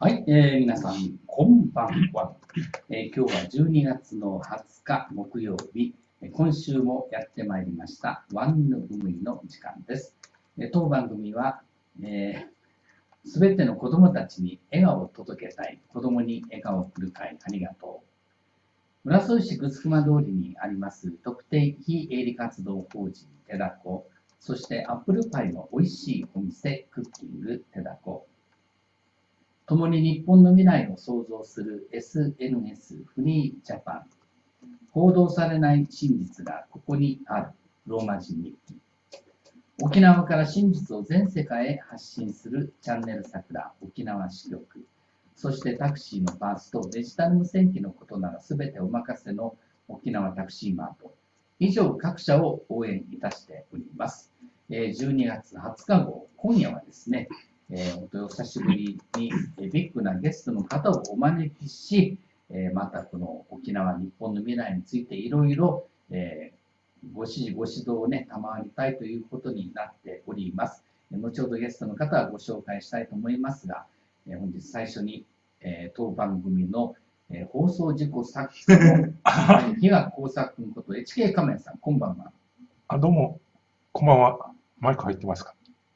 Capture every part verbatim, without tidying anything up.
はい、えー、皆さんこんばんは、えー、今日はじゅうにがつのはつか木曜日、今週もやってまいりましたワニの海の時間です。えー、当番組は、えー、すべての子どもたちに笑顔を届けたい、子どもに笑顔を送る会ありがとう。浦添市城間通りにあります特定非営利活動法人手だこ、そしてアップルパイのおいしいお店クッキング手だこ、共に日本の未来を創造する エスエヌエス フリージャパン、報道されない真実がここにあるローマ字日記、沖縄から真実を全世界へ発信するチャンネル桜沖縄支局、そしてタクシーのパーツとデジタル無線機のことならすべてお任せの沖縄タクシーマート、以上各社を応援いたしております。じゅうにがつはつか号、今夜はですね、えー、本当にお久しぶりにビッグなゲストの方をお招きし、えー、またこの沖縄、日本の未来についていろいろご指示、ご指導をね、賜りたいということになっております。後ほどゲストの方はご紹介したいと思いますが、えー、本日最初に、えー、当番組の、えー、放送事故作曲の比嘉耕作君こと エイチケー 仮面さん、こんばんは。あ、どうも、こんばんは。マイク入ってますか？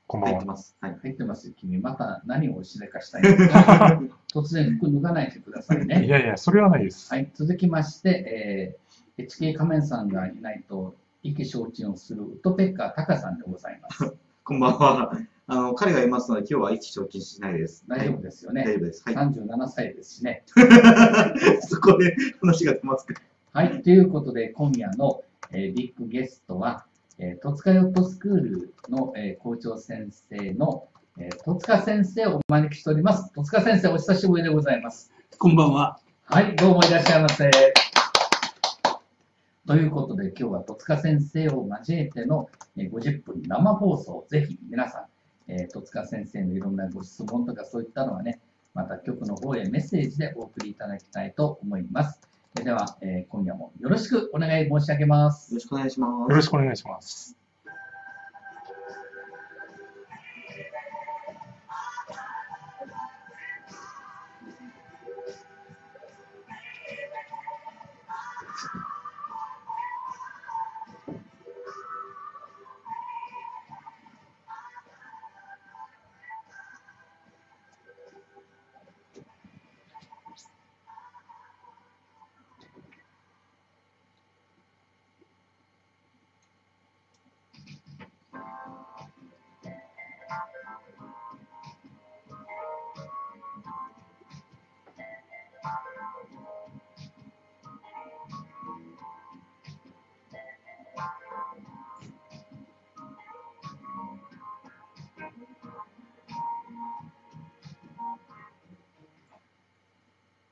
こんばんは。入ってます。はい、入ってますよ。君、また何をおしでかしたいのか。突然服脱がないでくださいね。いやいや、それはないです。はい、続きまして、えー、エイチケー 仮面さんがいないと意気消沈をするウッドペッカータカさんでございます。こんばんは。あの、彼がいますので、今日は意気消沈しないです。大丈夫ですよね。はい、大丈夫です。はい、さんじゅうななさいですしね。そこで話が出ますか。はい、ということで、今夜の、えー、ビッグゲストは、えー、戸塚ヨットスクールの、えー、校長先生の、えー、戸塚先生をお招きしております。戸塚先生、お久しぶりでございます。こんばんは。はい、どうもいらっしゃいませ。ということで、今日は戸塚先生を交えての、えー、ごじゅっぷん生放送、ぜひ皆さん、えー、戸塚先生のいろんなご質問とかそういったのはね、また局の方へメッセージでお送りいただきたいと思います。では、えー、今夜もよろしくお願い申し上げます。よろしくお願いします。よろしくお願いします。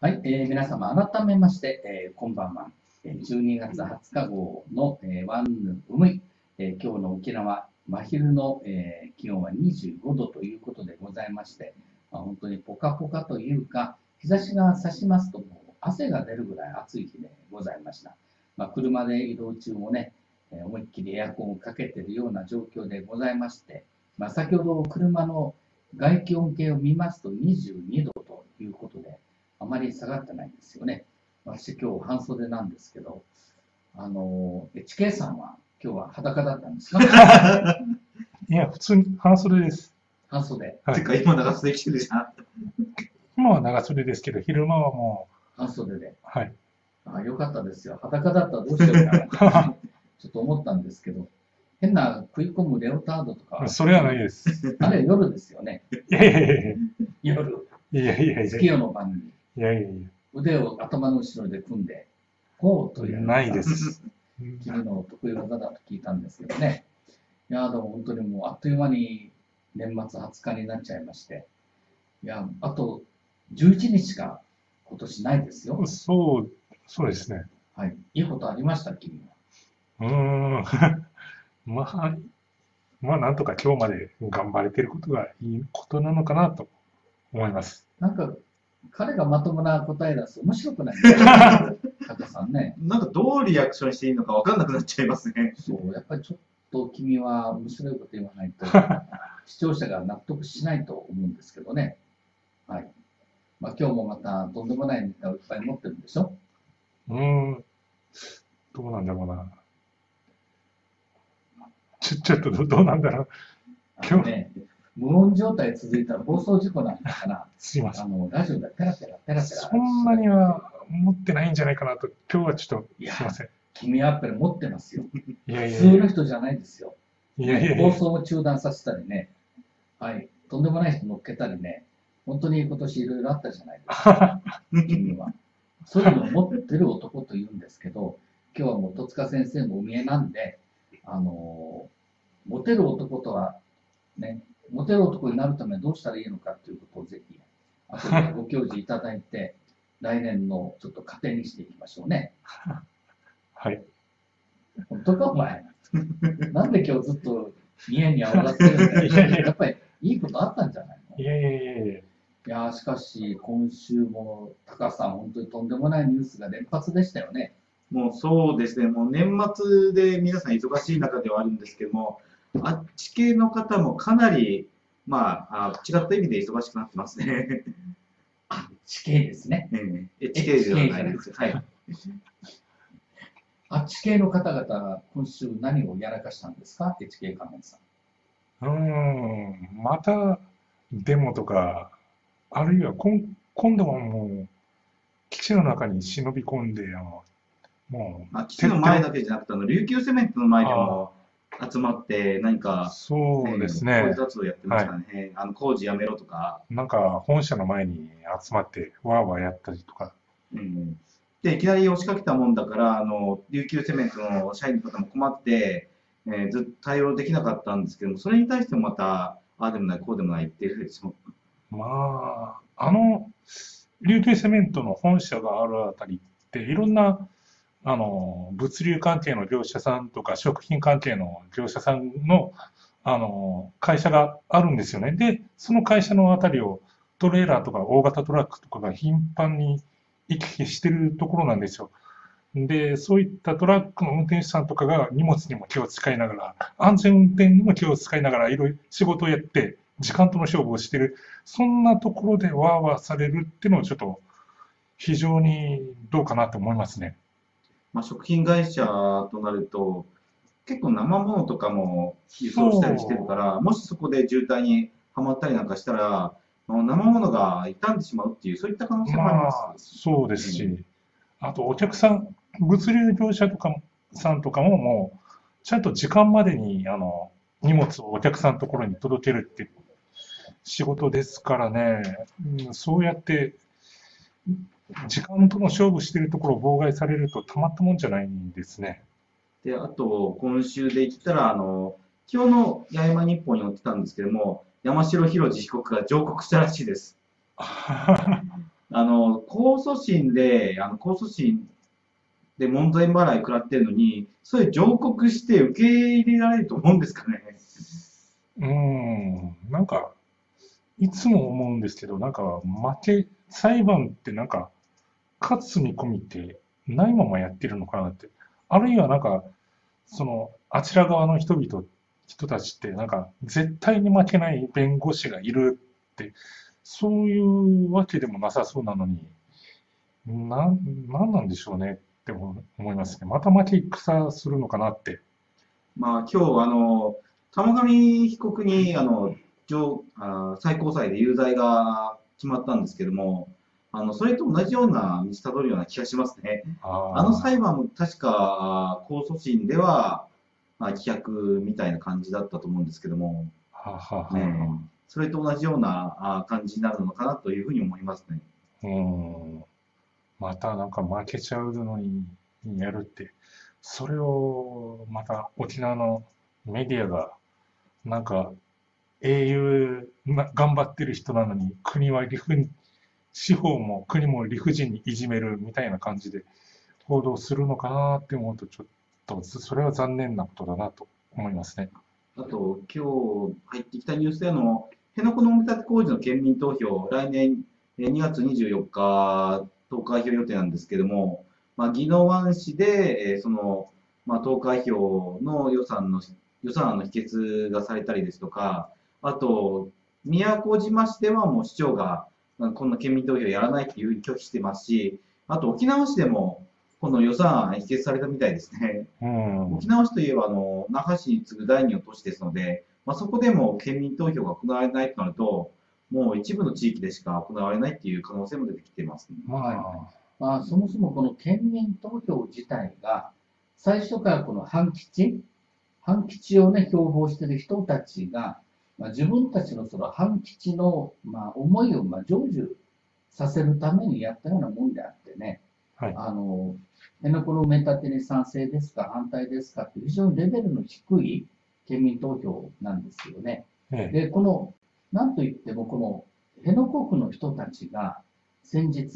はい、えー、皆様改めまして、えー、こんばんは。じゅうにがつはつか号の、えー、ワンヌウムイ、えー、今日の沖縄真昼の、えー、気温はにじゅうごどということでございまして、まあ、本当にポカポカというか日差しが差しますともう汗が出るぐらい暑い日でございました。まあ、車で移動中もね、えー、思いっきりエアコンをかけているような状況でございまして、まあ、先ほど車の外気温計を見ますとにじゅうにどということで、あまり下がってないんですよね。私今日半袖なんですけど、あの エイチケー さんは今日は裸だったんですか？いや、普通に半袖です。半袖。はい、てか今長袖着てるじゃん。今は長袖ですけど、昼間はもう半袖で。はい。あ、よかったですよ。裸だったらどうしようかな。ちょっと思ったんですけど、変な食い込むレオタードとか。それはないです。あれ夜ですよね。いやいやいや。夜。いやいやいや。月夜の番組。いやいやいや、腕を頭の後ろで組んで、こうというのがないです。君の得意技だと聞いたんですけどね。いや、でも本当にもうあっという間に年末はつかになっちゃいまして、いや、あとじゅういちにちしか今年ないですよ。そうそうですね。はい。いいことありました、君は。うーん。まあ、まあ、なんとか今日まで頑張れてることがいいことなのかなと思います。なんか、彼がまともな答え出すと面白くないですか、加藤さんね。なんかどうリアクションしていいのかわかんなくなっちゃいますね。そう、やっぱりちょっと君は面白いこと言わないと、視聴者が納得しないと思うんですけどね。はい。まあ、今日もまたとんでもないネタをいっぱい持ってるんでしょ。うーん、どうなんだろうな。ちょ、ちょっとどうなんだろう。今日ね、無音状態続いたら暴走事故なんだから、すいません。あの、ラジオでペラペラペラペラ。そんなには持ってないんじゃないかなと、今日はちょっと、すいません。君はやっぱり持ってますよ。いやいやいや。普通の人じゃないですよ。いやいやいや。放送を中断させたりね、はい、とんでもない人乗っけたりね、本当に今年いろいろあったじゃないですか、君は。そういうのを持ってる男と言うんですけど、今日はもう戸塚先生もお見えなんで、あの、モテる男とは、ね、モテる男になるためにどうしたらいいのかということをぜひ、あとでご教示いただいて、来年のちょっと糧にしていきましょうね。はい。本当かお前。なんで今日ずっと見えにあおらってるんだよ。やっぱりいいことあったんじゃないの？いやいやいやいや。いやしかし、今週も高橋さん、本当にとんでもないニュースが連発でしたよね。もうそうですね、もう年末で皆さん忙しい中ではあるんですけども、あっち系の方もかなり、まあ、あ違った意味で忙しくなってますね。あっち系ですね。えっち系じゃないです。はい。あっち系の方々、今週何をやらかしたんですか、エイチケー 関連さん。うーん、またデモとか。あるいは今、今度はもう、基地の中に忍び込んで、もう、まあ、基地の前だけじゃなくて、あの琉球セメントの前でも集まって、何か、そうですね、工事活動やってましたね、はい、あの工事やめろとか。なんか、本社の前に集まって、わーわーやったりとか、うん。で、いきなり押しかけたもんだから、あの琉球セメントの社員の方も困って、えー、ずっと対応できなかったんですけども、それに対してもまた、ああでもない、こうでもないっていうふうに。まあ、あの琉球セメントの本社があるあたりっていろんなあの物流関係の業者さんとか食品関係の業者さん の, あの会社があるんですよね。でその会社のあたりをトレーラーとか大型トラックとかが頻繁に行き来してるところなんですよ。でそういったトラックの運転手さんとかが荷物にも気を使いながら安全運転にも気を使いながらいろいろ仕事をやって。時間との勝負をしている、そんなところでわーわーされるっていうのは、ちょっと非常にどうかなと思いますね。まあ食品会社となると、結構生ものとかも輸送したりしてるから、もしそこで渋滞にはまったりなんかしたら、生ものが傷んでしまうっていう、そういった可能性もあります、まあ、そうですし、うん、あとお客さん、物流業者とかさんとかも、もうちゃんと時間までにあの荷物をお客さんのところに届けるっていう。仕事ですからね、うん、そうやって時間との勝負しているところを妨害されるとたまったもんじゃないんですね。であと今週で言ったらあの今日の八重山日報に載ってたんですけども、山城宏司被告が上告したらしいです。あの控訴審であの控訴審で門前払い食らってるのに、それ上告して受け入れられると思うんですかね。うん、なんか。いつも思うんですけど、なんか負け、裁判ってなんか、勝つ見込みってないままやってるのかなって。あるいはなんか、その、あちら側の人々、人たちってなんか、絶対に負けない弁護士がいるって、そういうわけでもなさそうなのに、な、なんなんでしょうねって思いますね。また負け戦するのかなって。まあ今日、あの、玉上被告に、あの、最高裁で有罪が決まったんですけども、あのそれと同じような道たどるような気がしますね。あ, あの裁判も確か控訴審では、まあ、棄却みたいな感じだったと思うんですけども、それと同じような感じになるのかなというふうに思いますね。うん、またなんか負けちゃうのにやるって、それをまた沖縄のメディアがなんか。英雄、頑張ってる人なのに、国は理不司法も国も理不尽にいじめるみたいな感じで報道するのかなって思うと、ちょっとそれは残念なことだなと思いますね。あと、今日入ってきたニュースでの、辺野古の埋め立て工事の県民投票、来年にがつにじゅうよっか投開票予定なんですけども、まあ、宜野湾市で、その、まあ、投開票の予算の、予算案の否決がされたりですとか、あと、宮古島市ではもう市長が、こんな県民投票やらないっていう拒否してますし、あと沖縄市でも、この予算案否決されたみたいですね。うん、沖縄市といえば、あの、那覇市に次ぐだいにの都市ですので、まあ、そこでも県民投票が行われないとなると、もう一部の地域でしか行われないっていう可能性も出てきてますね。まあ、まあ、そもそもこの県民投票自体が、最初からこの反基地、反基地をね、標榜している人たちが、まあ、自分たちのその反基地の、まあ、思いをまあ成就させるためにやったようなもんであってね、はい、あの、辺野古の埋め立てに賛成ですか、反対ですかって非常にレベルの低い県民投票なんですよね。はい、で、この、なんといってもこの辺野古区の人たちが先日、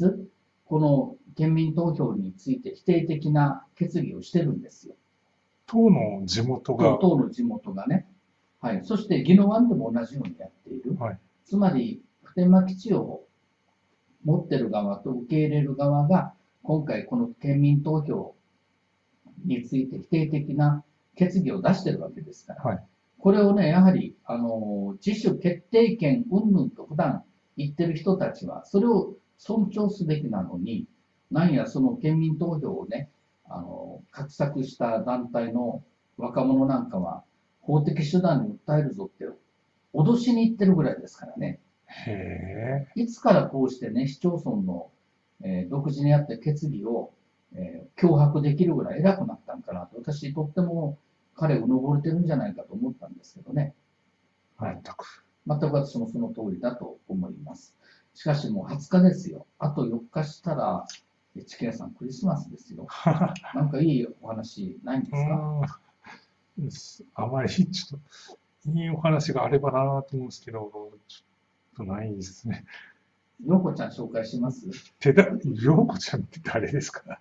この県民投票について否定的な決議をしてるんですよ。党の地元が。党の地元がね。はい。そして、宜野湾でも同じようにやっている。はい、つまり、普天間基地を持ってる側と受け入れる側が、今回この県民投票について否定的な決議を出してるわけですから。はい、これをね、やはり、あの、自主決定権云々と普段言ってる人たちは、それを尊重すべきなのに、なんやその県民投票をね、あの、画策した団体の若者なんかは、法的手段に訴えるぞって、脅しに行ってるぐらいですからね。へえ。いつからこうしてね、市町村の、えー、独自にあった決議を、えー、脅迫できるぐらい偉くなったんかなと、私、とっても彼をうぬぼれてるんじゃないかと思ったんですけどね。はい。全く。全く私もその通りだと思います。しかしもうはつかですよ。あとよっかしたら、エイチケー さんクリスマスですよ。なんかいいお話ないんですか？あまりちょっといいお話があればなと思うんですけど、ちょっとないですね。陽子ちゃん紹介します？てだ、陽子ちゃんって誰ですか？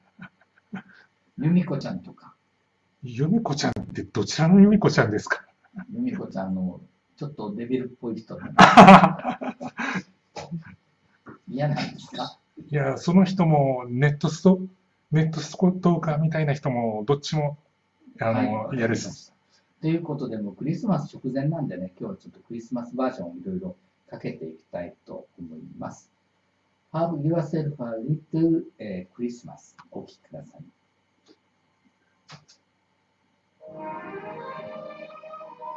由美子ちゃんとか。由美子ちゃんってどちらの由美子ちゃんですか？由美子ちゃんのちょっとデビルっぽい人なんです。嫌なんですか？いや、その人もネットスト、ネットストーカーみたいな人も、どっちも、あの、嫌です。ということで、もうクリスマス直前なんでね、今日はちょっとクリスマスバージョンをいろいろかけていきたいと思います。Have yourself a little Christmas. お聴きください。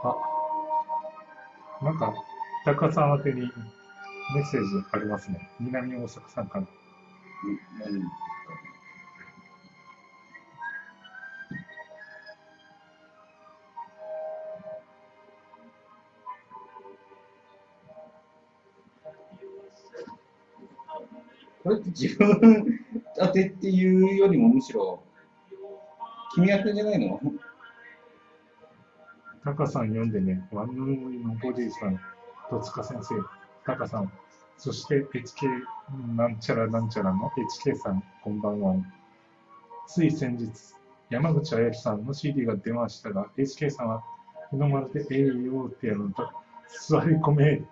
あ、なんか、高さん宛てに、メッセージありますね。南大阪さんから。これって自分当てっていうよりもむしろ君宛てじゃないの？タカさん読んでね。ワンヌーイのボディさん、戸塚先生。タカさん、そして エイチケー なんちゃらなんちゃらの エイチケー さん、こんばんは。つい先日、山口あやひさんの シーディー が出ましたが、エイチケー さんは日の丸で エーオー ってやるのと、座り込めって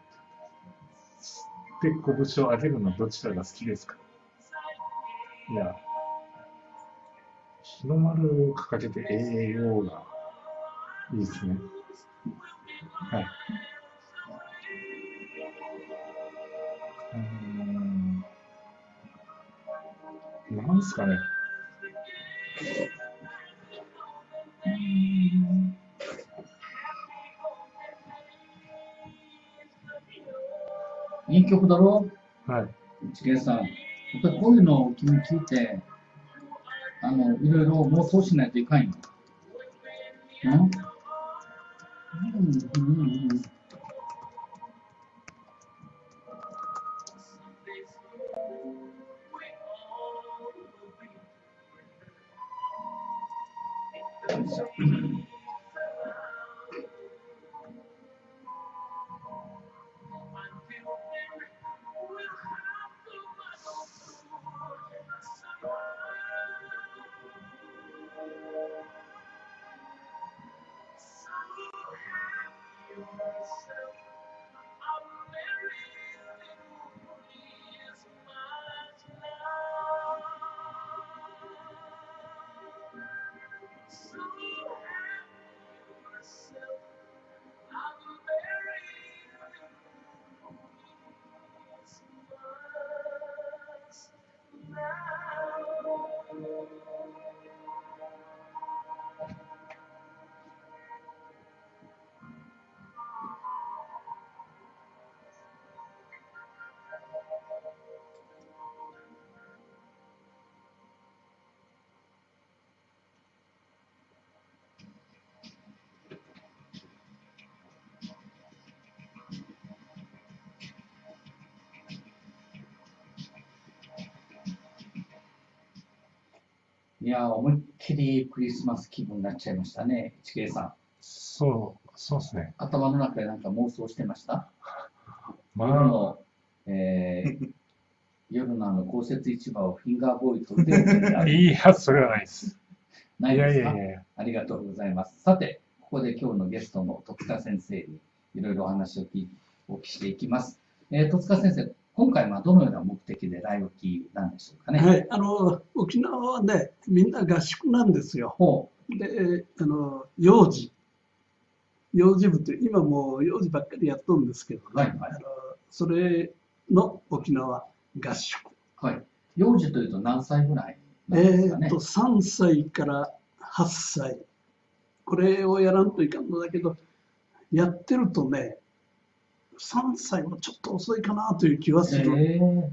拳を上げるのどちらが好きですか？いや、日の丸を掲げて エーオー がいいですね。はい。うーん、なんですかね。いい曲だろ？はい。一元さん、やっぱりこういうのを君聞いて、あの、いろいろ妄想しないといかんよ。うん？うんうんうんうん。いや、思いっきりクリスマス気分になっちゃいましたね、市毛さん。そう、そうですね。頭の中でなんか妄想してました？まあ、夜の、えー、夜のあの公設市場をフィンガーボーイと腕を組んで歩く。いや、それはないです。ないですか？いやいやいや。ありがとうございます。さて、ここで今日のゲストの戸塚先生にいろいろお話をお聞きしていきます。えー、戸塚先生、今回はどのような目的で来沖なんでしょうかね。はい、あの沖縄はね、みんな合宿なんですよ。で、あの幼児、幼児部という、今もう幼児ばっかりやっとるんですけど、ね、はいはい、あのそれの沖縄合宿。はい、幼児というと何歳ぐらいなんですかね。えっとさんさいからはっさい、これをやらんといかんのだけど、やってるとね、さんさいもちょっと遅いかなという気はする。えー、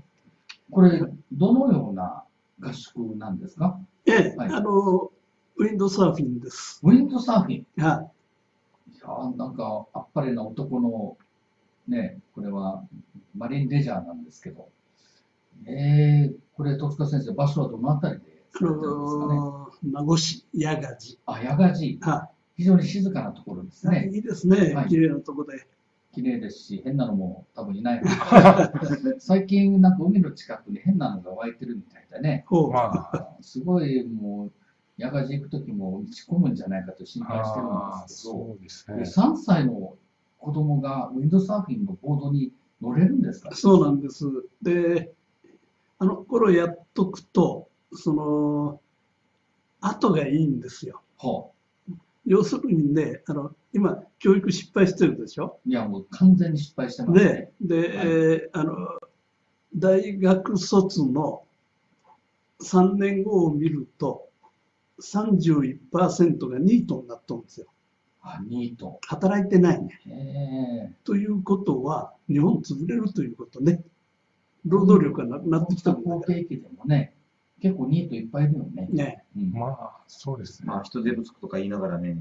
これどのような合宿なんですか？ええ、はい、あのウィンドサーフィンです。ウィンドサーフィン。はい。いやー、なんかあっぱれな男のね、これはマリンレジャーなんですけど、えー、これ戸塚先生、場所はどのあたりでされてるんですかね？名護市矢賀寺。あ、矢賀寺。はい。非常に静かなところですね。いいですね。はい、綺麗なとこで。綺麗ですし、変なのも多分いない最近なんか海の近くに変なのが湧いてるみたいだね。すごいもう矢賀寺行く時も打ち込むんじゃないかと心配してるんですけど、そうですね、さんさいの子供がウィンドサーフィンのボードに乗れるんですか？そうなんです。で、あの頃やっとくとその後がいいんですよ。はあ、要するにね、あの今、教育失敗してるでしょ。いや、もう完全に失敗してますね。で、で、はい、えー、あの大学卒のさんねんごを見ると、さんじゅういちパーセント がニートになったんですよ。あ、ニート。働いてないね。ということは、日本潰れるということね。労働力がなくなってきたんだから。高景気でもね、結構ニートいっぱいいるよね。ね、うん、まあそうですね。まあ人手不足とか言いながらね。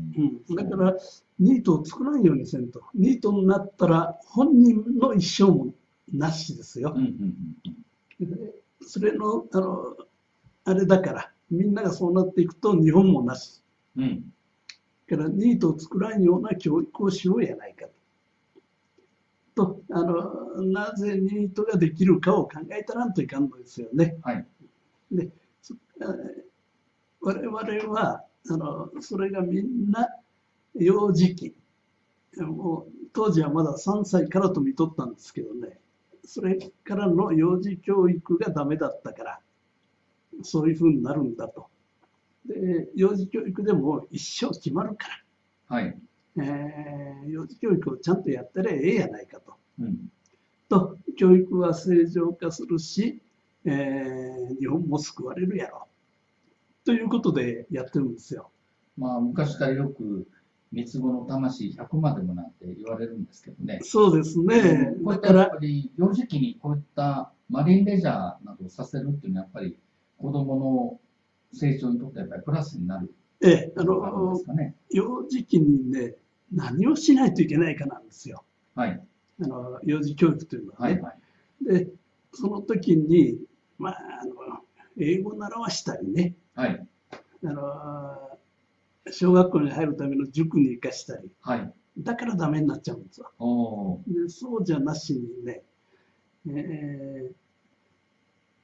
うん、だからニートを作らんようにせんと。ニートになったら本人の一生もなしですよ。それのあのあれだからみんながそうなっていくと日本もなし。うん、だからニートを作らんような教育をしようやないかと。と、あのなぜニートができるかを考えたらんといかんのですよね。はい、で、我々はあのそれがみんな幼児期、もう当時はまださんさいからと見とったんですけどね、それからの幼児教育がダメだったからそういうふうになるんだと。で、幼児教育でも一生決まるから、はい、えー、幼児教育をちゃんとやったらええやないかと、うん、と教育は正常化するし、えー、日本も救われるやろということでやってるんですよ。まあ昔からよく三つ子の魂ひゃくまでもなんて言われるんですけどね。そうですね。こういったやっぱり幼児期にこういったマリンレジャーなどをさせるっていうのはやっぱり子どもの成長にとってやっぱりプラスになる。ええ、あの幼児期にね、何をしないといけないかなんですよ。はい。あの幼児教育というのはね。はいはい、で、その時にまあ、あの英語を習わしたりね、はい、あの小学校に入るための塾に行かしたり、はい、だからダメになっちゃうんですよ。で、そうじゃなしにね、え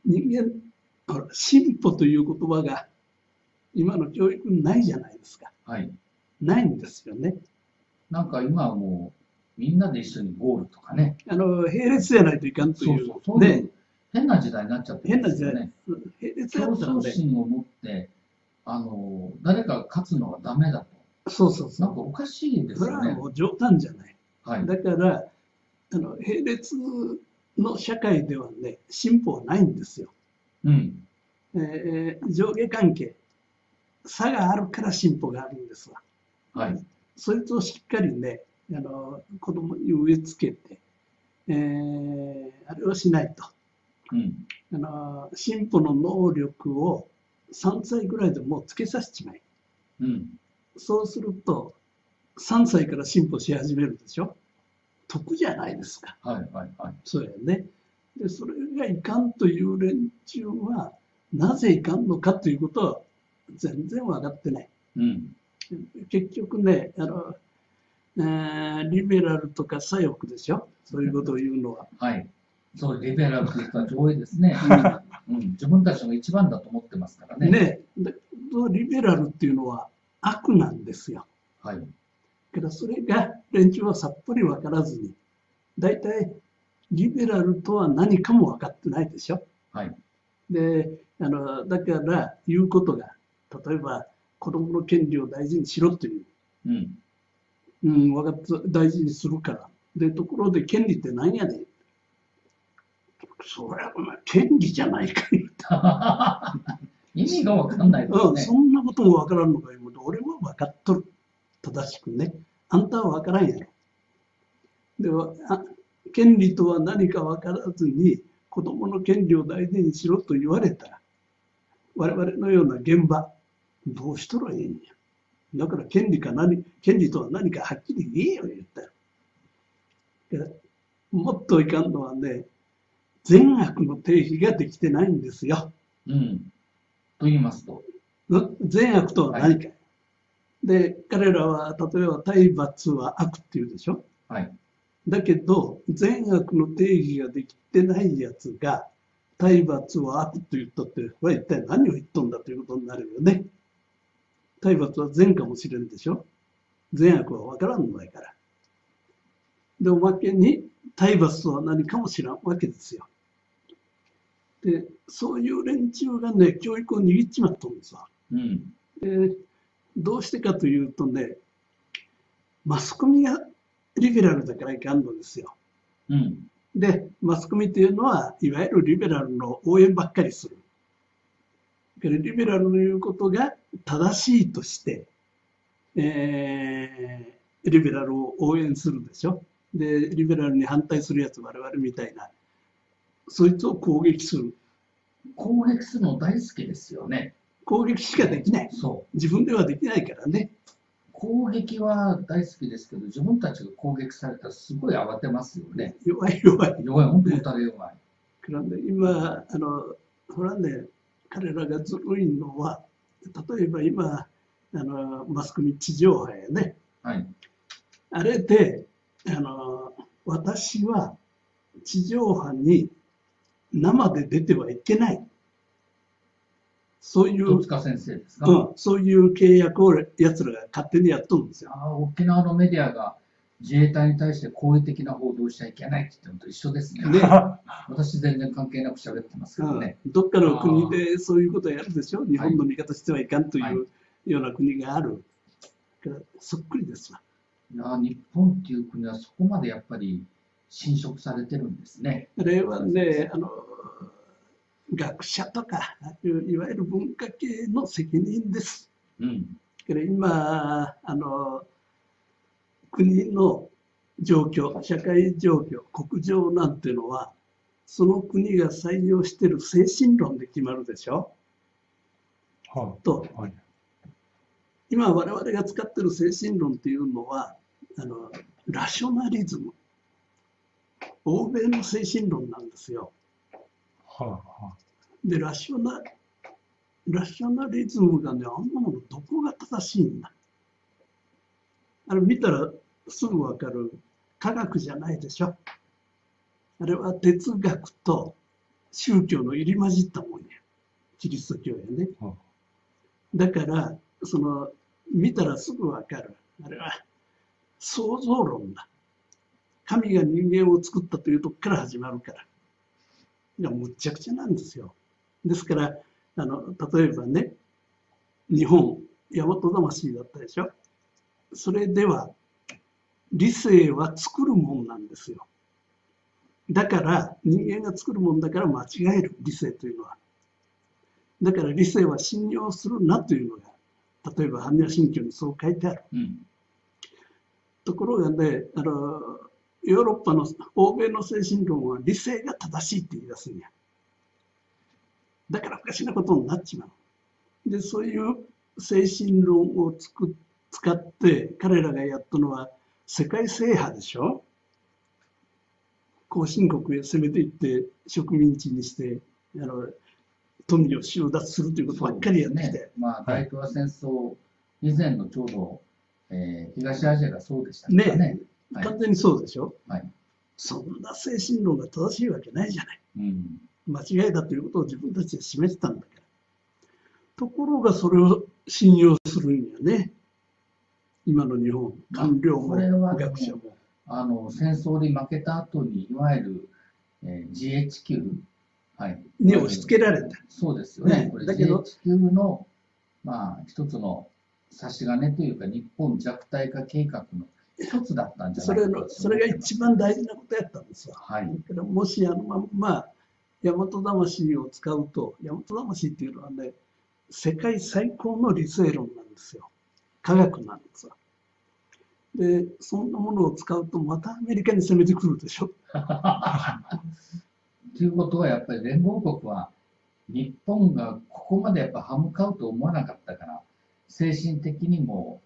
ー、人間、進歩という言葉が今の教育にないじゃないですか。はい、ないんですよね。なんか今はもうみんなで一緒にゴールとかね、あの並列やないといかんというね。変な時代になっちゃってるんですよね。競争心を持って、あの誰かが勝つのはダメだと。そうそうそう。なんかおかしいですよね。それはもう冗談じゃない。はい、だからあの並列の社会ではね、進歩はないんですよ。うん。えー、上下関係、差があるから進歩があるんですわ。はい。それとしっかりね、あの子供に植え付けて、えー、あれをしないと。うん、あの進歩の能力をさんさいぐらいでもうつけさせちまい、うん、そうするとさんさいから進歩し始めるでしょ。得じゃないですか。そうやね。で、それがいかんという連中はなぜいかんのかということは全然分かってない。うん、結局ね、あの、えー、リベラルとか左翼でしょ、そういうことを言うのは。はい、そう、リベラルという人は上位ですね。うん、自分たちが一番だと思ってますからね。ね、でリベラルっていうのは悪なんですよ。はい、だからそれが連中はさっぱり分からずに、大体リベラルとは何かも分かってないでしょ。はい、であのだから言うことが、例えば子どもの権利を大事にしろという、うんうん、分かっ大事にするからで、ところで権利って何やねん、そりゃお前権利じゃないか言った意味が分かんないですね、うん、そんなことも分からんのかよ、俺は分かっとる、正しくね、あんたは分からんやろ。であ権利とは何か分からずに子どもの権利を大事にしろと言われたら、我々のような現場どうしたらいいんや。だから権利か何、権利とは何かはっきり言えよ言ったら。もっといかんのはね、善悪の定義ができてないんですよ。うん、と言いますと、善悪とは何か、はい、で彼らは例えば体罰は悪っていうでしょ。はい、だけど善悪の定義ができてないやつが体罰は悪と言ったって、これは一体何を言っとんだということになるよね。体罰は善かもしれんでしょ。善悪は分からんのだから。で、おまけに体罰とは何かも知らんわけですよ。で、そういう連中がね、教育を握っちまったんですわ。うん、で、どうしてかというとね、マスコミがリベラルだからいかんのですよ。うん、で、マスコミというのは、いわゆるリベラルの応援ばっかりする。リベラルの言うことが正しいとして、えー、リベラルを応援するでしょ。で、リベラルに反対するやつ、我々みたいな、そいつを攻撃する。攻撃するの大好きですよね。攻撃しかできない。そう。自分ではできないからね。攻撃は大好きですけど、自分たちが攻撃されたらすごい慌てますよね。弱い弱い。弱い、本当に打たれ弱い。なんで今、あの、ほらね、彼らがずるいのは、例えば今、あのマスコミ地上波やね。はい、あれで、あの、私は地上波に生で出てはいけない。そういう、戸塚先生ですか、うん、そういう契約をやつらが勝手にやっとるんですよ。ああ、沖縄のメディアが自衛隊に対して好意的な報道をしちゃいけないって言ってるのと一緒ですね。ね私、全然関係なく喋ってますけどね、うん。どっかの国でそういうことをやるでしょ、日本の味方してはいかんというような国がある、はいはい、そっくりですわ。いや、日本っていう国はそこまでやっぱり侵食されてるんですね。あれはね、あの学者とかいわゆる文化系の責任です。うん、今あの国の状況、社会状況、国情なんていうのはその国が採用している精神論で決まるでしょ。はい、と、はい、今我々が使っている精神論というのはあのラショナリズム、欧米の精神論なんですよ。でラショナ、ラショナリズムがね、あんなものどこが正しいんだ、あれ見たらすぐ分かる科学じゃないでしょ。あれは哲学と宗教の入り混じったもんや、キリスト教やね。だからその見たらすぐ分かる、あれは創造論だ、神が人間を作ったというとこから始まるから、むちゃくちゃなんですよ。ですからあの例えばね、日本大和魂だったでしょ。それでは理性は作るもんなんですよ。だから人間が作るもんだから間違える、理性というのは。だから理性は信用するなというのが例えば般若心経にそう書いてある。うん、ところがね、あのヨーロッパの欧米の精神論は理性が正しいって言い出すんや。だからおかしなことになっちまう。で、そういう精神論をつく使って彼らがやったのは世界制覇でしょ。後進国へ攻めていって植民地にしてあの富を収奪するということばっかりやってきて、ね、まあ、大東亜戦争以前のちょうど、えー、東アジアがそうでしたから ね, ね、はい、完全にそうでしょ、はい、そんな精神論が正しいわけないじゃない、うん、間違いだということを自分たちで示したんだから。ところがそれを信用するにはね、今の日本官僚も学者もあの戦争で負けた後にいわゆる、えー、ジーエイチキュー、はい、に押し付けられた。そうですよね。ね、これ ジーエイチキュー の、まあ、一つの差し金というか日本弱体化計画の一つだったんじゃないかと。それが一番大事なことやったんですよ。はい、だからもしあのまんま大和魂を使うと、大和魂っていうのはね、世界最高の理性論なんですよ。科学なんですよ。で、そんなものを使うとまたアメリカに攻めてくるでしょ。ということはやっぱり連合国は日本がここまでやっぱ歯向かうと思わなかったから、精神的にも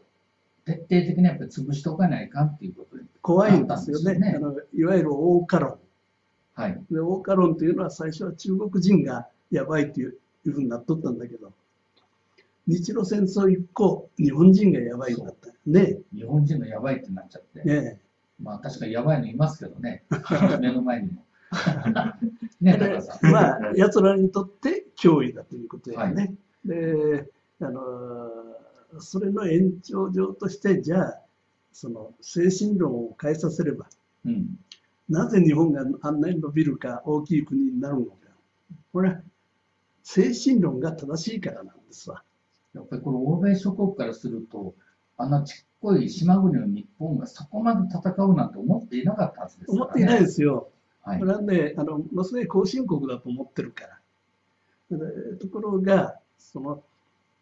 徹底的にやっぱり潰しとかないかっていうことで、ね、怖いんですよね。あのいわゆる桜花論、はい、で桜花論というのは最初は中国人がやばいというふうになっとったんだけど、日露戦争以降日本人がやばいになったね。日本人がやばいってなっちゃって、ね、まあ確かにやばいのいますけどね目の前にも。ね、まあやつらにとって脅威だということやね、はい、であのそれの延長上として、じゃあその精神論を変えさせれば、うん、なぜ日本があんなに伸びるか大きい国になるのか、これは精神論が正しいからなんですわ。やっぱりこれ欧米諸国からすると、あのちっこい島国の日本がそこまで戦うなんて思っていなかったはずですからね。思っていないですよ。はい、これはね、あのものすごい後進国だと思ってるから。ところが、その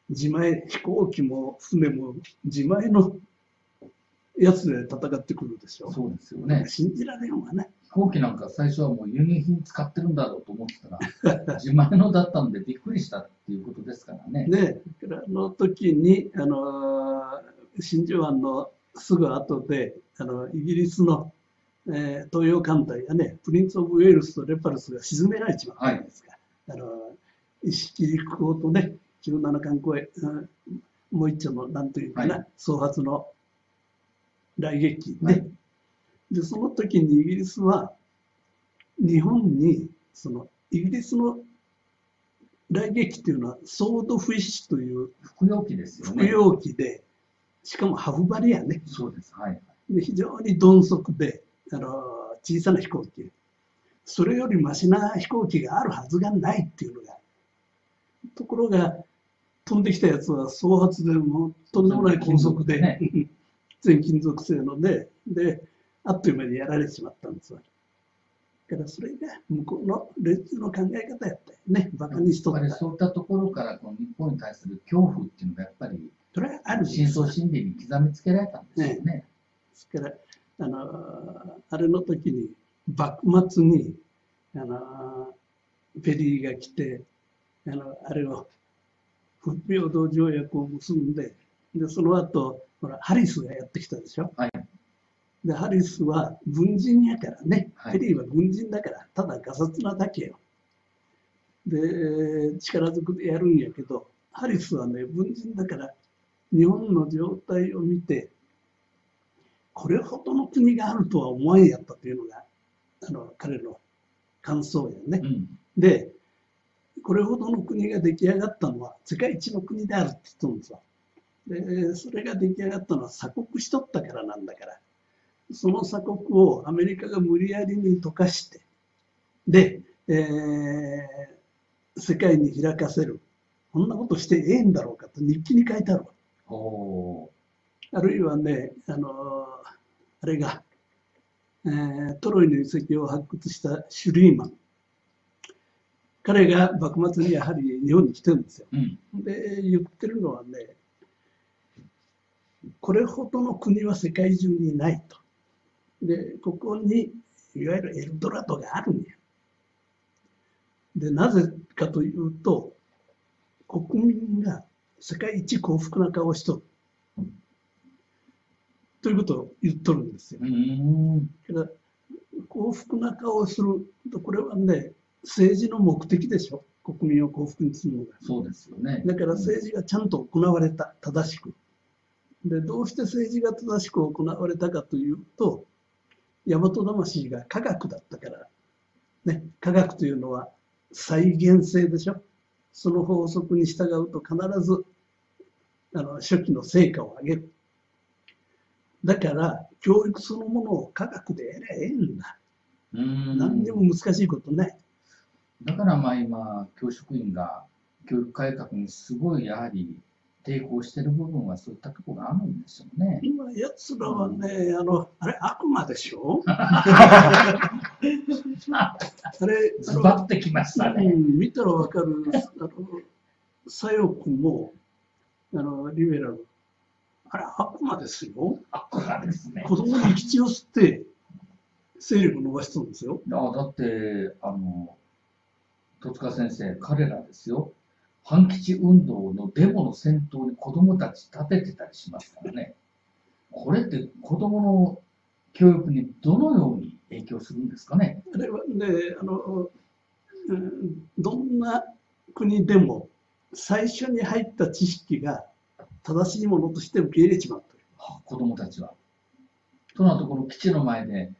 自前、飛行機も船も自前のやつで戦ってくるでしょ。そうですよね。信じられんわね。飛行機なんか最初はもう輸入品使ってるんだろうと思ってたら、自前のだったんでびっくりしたっていうことですからね。ね、だからあの時にあの真珠湾のすぐ後で、あのイギリスのえー、東洋艦隊がね、プリンス・オブ・ウェールズとレパルスが沈められちまったんですが、はい、あの石切港とね、じゅうななかん公演、うん、もう一丁のなんというかな、はい、総発の来撃で、はい、でその時にイギリスは日本に、そのイギリスの来撃というのはソードフィッシュという服用機ですよね。服用機で、しかもハフバリやね。そうです。はい。で非常に鈍足で、あの小さな飛行機、それよりマシな飛行機があるはずがないっていうのが、ところが飛んできたやつは総発でもとんでもない高速で、ね、全金属製ので、であっという間にやられてしまったんですわ。だからそれが向こうの連中の考え方やったよね。バカにしとった。そういったところからこの日本に対する恐怖っていうのがやっぱりそれはある深層心理に刻みつけられたんですよね。ね、ですからあのあれの時に幕末にあのペリーが来て あ, のあれを不平等条約を結ん で, でその後ほらハリスがやってきたでしょ、はい、でハリスは軍人やからね、はい、ペリーは軍人だからただがさつなだけよ。で力ずくでやるんやけど、ハリスはね軍人だから日本の状態を見て、これほどの国があるとは思わんやったというのがあの彼の感想やね、うん、でこれほどの国が出来上がったのは世界一の国であるって言ったんですよ。でそれが出来上がったのは鎖国しとったからなんだから、その鎖国をアメリカが無理やりに溶かして、で、えー、世界に開かせる、こんなことしてええんだろうかと日記に書いてあるわ。あるいはね、あのあれが、えー、トロイの遺跡を発掘したシュリーマン、彼が幕末にやはり日本に来てるんですよ、うん、で言ってるのはね、これほどの国は世界中にないと。でここにいわゆるエルドラドがあるんや。でなぜかというと、国民が世界一幸福な顔をしとるということを言っとるんですよ。だから幸福な顔をすると、これはね政治の目的でしょ。国民を幸福にするのが、そうですよね。だから政治がちゃんと行われた、正しく。で、どうして政治が正しく行われたかというと、大和魂が科学だったから、ね、科学というのは再現性でしょ。その法則に従うと必ずあの初期の成果を上げる。だから教育そのものを科学でやりゃええんだ。うん、何でも難しいことない。だからまあ今教職員が教育改革にすごいやはり抵抗している部分はそういったところがあるんですよね。今やつらはね、うん、あのあれ悪魔でしょ。あれズバってきましたね。うん、見たらわかる。あの左翼もあのリベラル、あれ悪魔ですよ。悪魔ですね。子供に口を吸って勢力を伸ばしてるんですよ。いやだってあの戸塚先生、彼らですよ。反基地運動のデモの先頭に子どもたち立ててたりしますからね。これって子どもの教育にどのように影響するんですかね。あれはね、あのどんな国でも最初に入った知識が正しいものとして受け入れちまった、はあ、子どもたちは。となるとこの基地の前で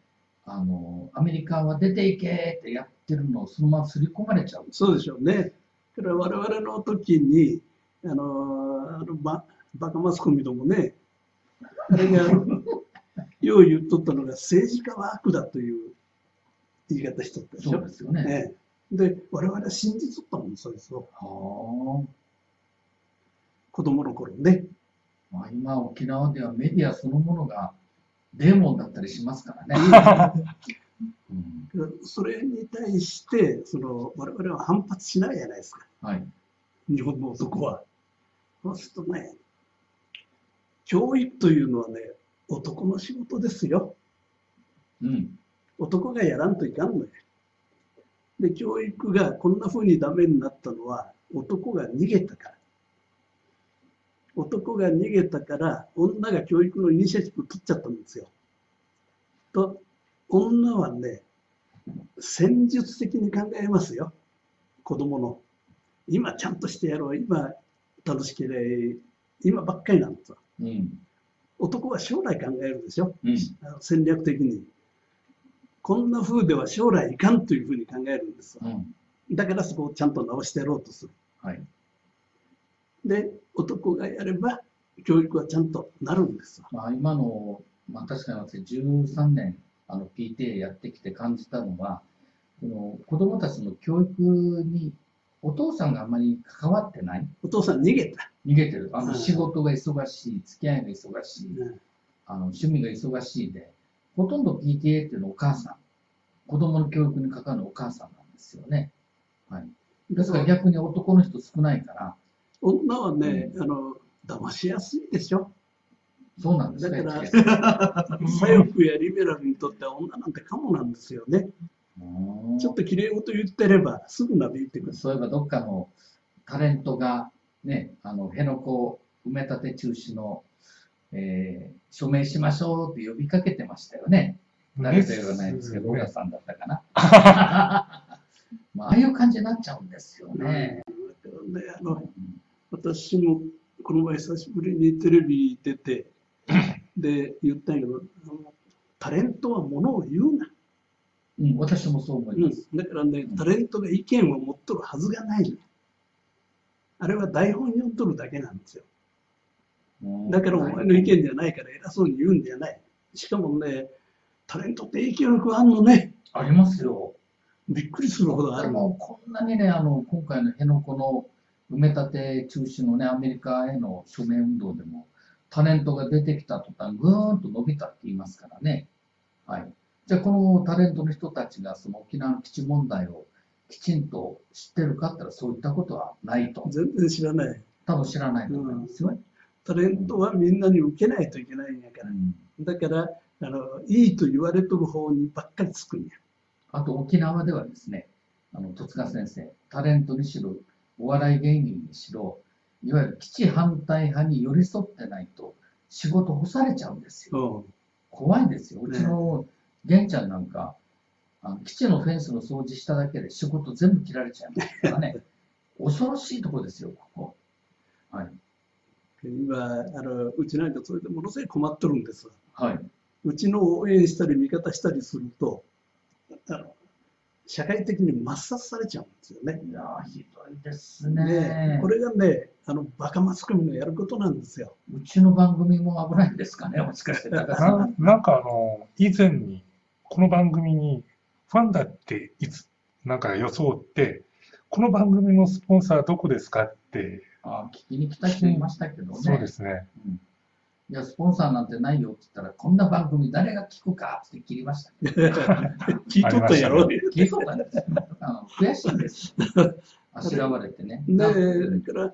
あのアメリカは出ていけってやってるのをそのまますり込まれちゃう。そうでしょうね。だから我々の時にあのあのバカマスコミどもね、あれがよう言っとったのが政治家は悪だという言い方しとったでしょ。そうですよね。ね、で我々は信じとったもん、そうですよ。はあ。子供の頃ね。まあ今沖縄ではメディアそのものがデーモンだったりしますからね。それに対してその我々は反発しないじゃないですか、はい、日本の男は。そうするとね、教育というのはね、男の仕事ですよ。うん、男がやらんといかんのよ。で教育がこんなふうにダメになったのは男が逃げたから。男が逃げたから女が教育のイニシアチブを取っちゃったんですよ。と女はね、戦術的に考えますよ、子供の。今ちゃんとしてやろう、今楽しければいい、今ばっかりなんですよ。うん、男は将来考えるでしょ、うん、戦略的に。こんな風では将来いかんというふうに考えるんですよ。うん、だからそこをちゃんと直してやろうとする。はい、で、男がやれば教育はちゃんとなるんですよ。まあ今の、まあ、確かに私じゅうさんねんあの ピーティーエー やってきて感じたのは、この子どもたちの教育にお父さんがあんまり関わってない。お父さん逃げた。逃げてる。あの仕事が忙しい、付き合いが忙しい、うん、あの趣味が忙しいで、ほとんど ピーティーエー っていうのはお母さん、子どもの教育に関わるお母さんなんですよね。はい、ですから逆に男の人少ないから。女はね、うん、あの騙しやすいでしょ。そうなんですね。だから左翼やリベラルにとっては女なんてカモなんですよね。ちょっときれいごと言ってればすぐなびいてくる。そういえばどっかのタレントがね、あの辺野古埋め立て中止の、えー、署名しましょうって呼びかけてましたよね。誰と言わないですけど、小屋さんだったかな。まあ、ああいう感じになっちゃうんですよね。うん、あの私もこの前久しぶりにテレビ出て。で言ったんやけど、タレントはものを言うな、うん、私もそう思います、うん、だからね、タレントが意見を持っとるはずがないの。あれは台本読んとるだけなんですよ。だからお前の意見じゃないから偉そうに言うんじゃない。しかもね、タレントって影響力あるのね。ありますよ。びっくりするほどあるの。こんなにね、あの今回の辺野古の埋め立て中止のね、アメリカへの署名運動でもタレントが出てきた途端、ぐーんと伸びたって言いますからね。はい。じゃあ、このタレントの人たちが、その沖縄の基地問題をきちんと知ってるかって言ったら、そういったことはないと。全然知らない。多分知らないと思いますよね。タレントはみんなに受けないといけないんやから。うん、だからあの、いいと言われとる方にばっかりつくんや。あと、沖縄ではですね、あの戸塚先生、タレントにしろ、お笑い芸人にしろ、いわゆる基地反対派に寄り添ってないと仕事干されちゃうんですよ。うん、怖いですよ。うちの玄ちゃんなんか、あの基地のフェンスの掃除しただけで仕事全部切られちゃいますからね。恐ろしいところですよ、ここ。はい、今あの、うちなんかそれでものすごい困ってるんです。はい、うちの応援したり味方したりするとあの、社会的に抹殺されちゃうんですよね。いやひどいですね。ね、これがね、あのバカマスコミのやることなんですよ。うちの番組も危ないんですかね、もしかして。な, なんかあの以前にこの番組にファンだっていつなんか装ってこの番組のスポンサーどこですかって。ああ、聞きに来た人いましたけどね。そうですね。うん、いや、スポンサーなんてないよって言ったら、こんな番組誰が聞くかって切りましたけど、ね。聞いとったやろ。聞いとったんですよ。悔しいんです。あしらわれてね。だから、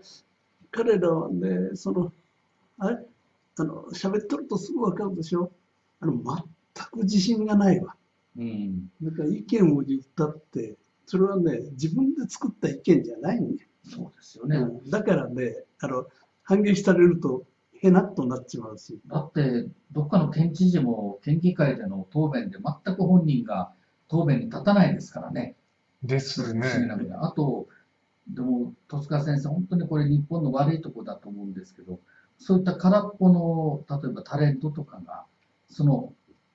彼らはね、その、あれ、あの、喋っとるとすぐ分かるでしょ。あの、全く自信がないわ。うん。だから意見を言ったって、それはね、自分で作った意見じゃないんだよ。そうですよね、うん、だからねあの反撃されるとへなっとなっちまうし、だってどっかの県知事も県議会での答弁で全く本人が答弁に立たないですからね。ですね。あとでも戸塚先生、本当にこれ日本の悪いとこだと思うんですけど、そういった空っぽの例えばタレントとかがその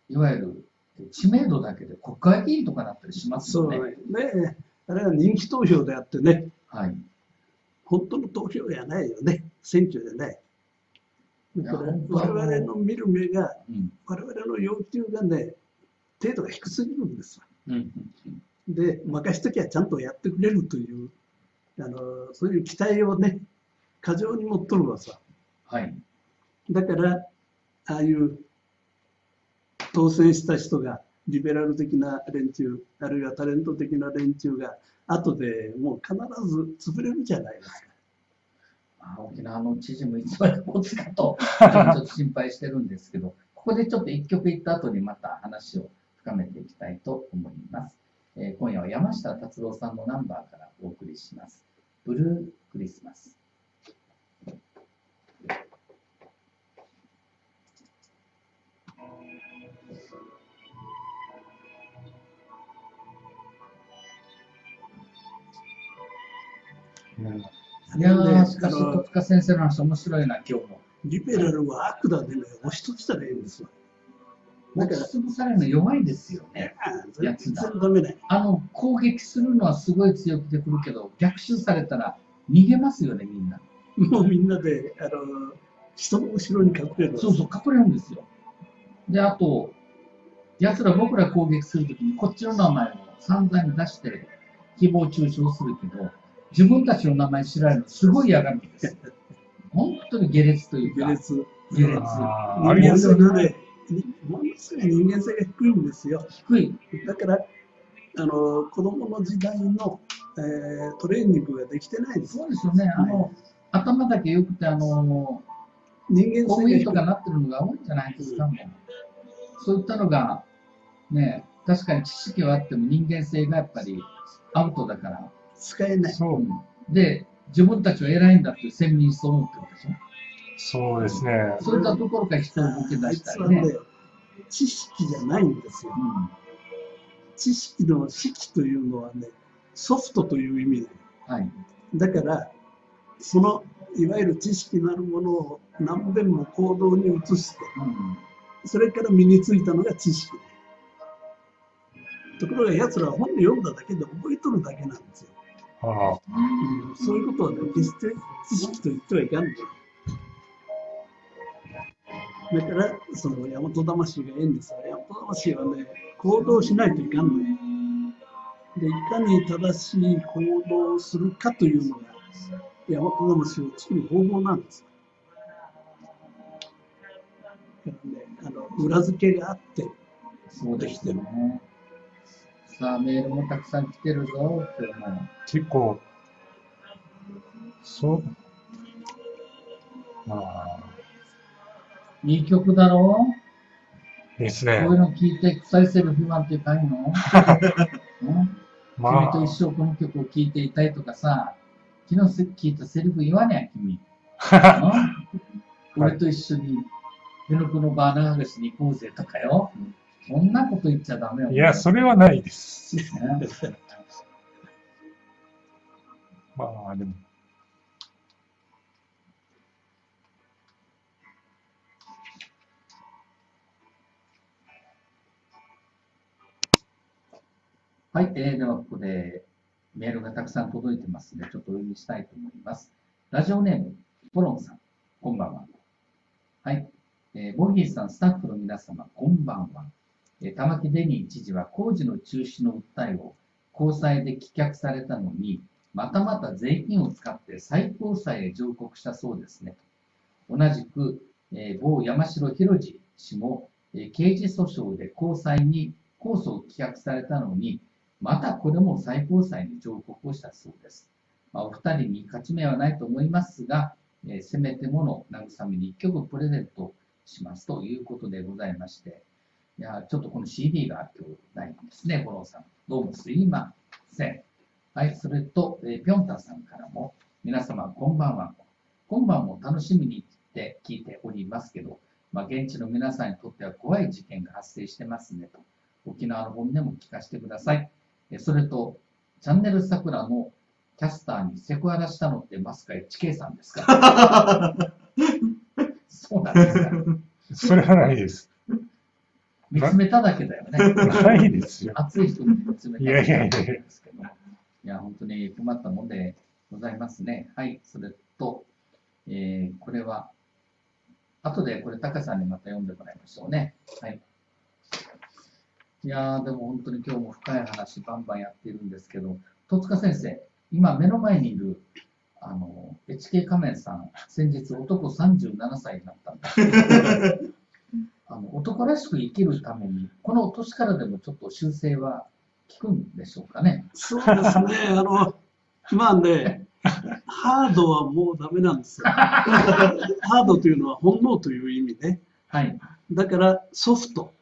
いわゆる知名度だけで国会議員とかなったりしますよね。そうね、あれは人気投票であってね、はい、本当の投票やないよね、選挙じゃない。だから我々の見る目が、うん、我々の要求がね、程度が低すぎるんですわ。うん、で、任しときゃちゃんとやってくれるという、あのそういう期待をね、過剰に持っとるわさ。はい、だから、ああいう当選した人が、リベラル的な連中、あるいはタレント的な連中が、後でもう必ず潰れるじゃないですか。まあ、沖縄の知事もいつまで持つかと、ちょっと心配してるんですけど、ここでちょっと一曲いった後にまた話を深めていきたいと思います。えー、今夜は山下達郎さんのナンバーからお送りします。ブルークリスマス。いやー、しかし戸塚先生の話面白いな、今日も。リベラルは悪だね、押しときたらいいんですよ。だから、潰されるの弱いですよね。全然ダメだ。あの、攻撃するのはすごい強くてくるけど、逆襲されたら逃げますよね、みんな。もうみんなで、あの、人の後ろに隠れる。そうそう、隠れるんですよ。で、あと、奴ら僕ら攻撃するときに、こっちの名前を散々に出して、誹謗中傷するけど、自分たちの名前知られるのすごい嫌がるんです。本当に下劣というか。下劣。下劣。ありますよね。ものすごい人間性が低いんですよ。低い。だから、あの、子供の時代の、えー、トレーニングができてないです。そうですよね。あの、はい、頭だけ良くて、あの、人間性とかなってるのが多いんじゃないですか、ね。うん、そういったのが、ね、確かに知識はあっても人間性がやっぱりアウトだから。使えない。そうで、自分たちは偉いんだっていう先民そう思ってるんですよ。そうですね。そういったところから人を受け出したりね。知識じゃないんですよ。うん、知識の識というのはね、ソフトという意味で。はい。だから、そのいわゆる知識なるものを何べんも行動に移して、うん、それから身についたのが知識。ところが奴らは本で読んだだけで覚えとるだけなんですよ。ああ、うん、そういうことはね、決して知識と言ってはいかんの。だから、その大和魂がええんですよ。大和魂はね、行動しないといかんのよ。で、いかに正しい行動をするかというのが、大和魂を作る方法なんですよ。だからね、あの裏付けがあって、そうできてる。さあ、メールもたくさん来てるぞ。結構、そう、まあ、いい曲だろう。ですね。こういうの聞いて、再生の不満ってないの？君と一生この曲を聴いていたいとかさ、昨日聞いたセリフ言わねえ、君。俺と一緒に、辺野古のバーナー流しに行こうぜとかよ。そんなこと言っちゃダメよ。いや、それはないです。まあでもはい、えー、ではここでメールがたくさん届いてますので、ちょっとお読みしたいと思います。ラジオネームポロンさん、こんばんは。はい、えー、ボルギーさん、スタッフの皆様、こんばんは。えー、玉城デニー知事は工事の中止の訴えを高裁で棄却されたのに、またまた税金を使って最高裁へ上告したそうですね。同じく、えー、某山城博司氏も、えー、刑事訴訟で高裁に控訴を棄却されたのに、またこれも最高裁に上告をしたそうです。まあ、お二人に勝ち目はないと思いますが、えー、せめてもの慰めに一曲プレゼントしますということでございまして、いやちょっとこの シーディー が今日ないんですね、五郎さん。どうもすいません。はい、それと、えー、ぴょんたさんからも、皆様、こんばんは。今晩も楽しみにって聞いておりますけど、まあ、現地の皆さんにとっては怖い事件が発生してますねと、沖縄の本音も聞かせてください。えー、それと、チャンネルさくらのキャスターにセクハラしたのってマスカ エイチケー さんですか？そうなんですか？それはないです。見つめただけだよね。ないですよ。熱い人に見つめただけなんですけど。いやいやいや。いや、本当に困ったもんでございますね。はい、それと、えー、これは、後でこれ、タカさんにまた読んでもらいましょうね。はい。いやー、でも本当に今日も深い話、バンバンやっているんですけど、戸塚先生、今、目の前にいるあの エイチケー 仮面さん、先日、男さんじゅうななさいになったんですけど、あの男らしく生きるために、この年からでもちょっと修正は。効くんでしょうかね。そうですね。あの、まあね、ハードはもうダメなんですよ。ハードというのは本能という意味ね。はい。だからソフト、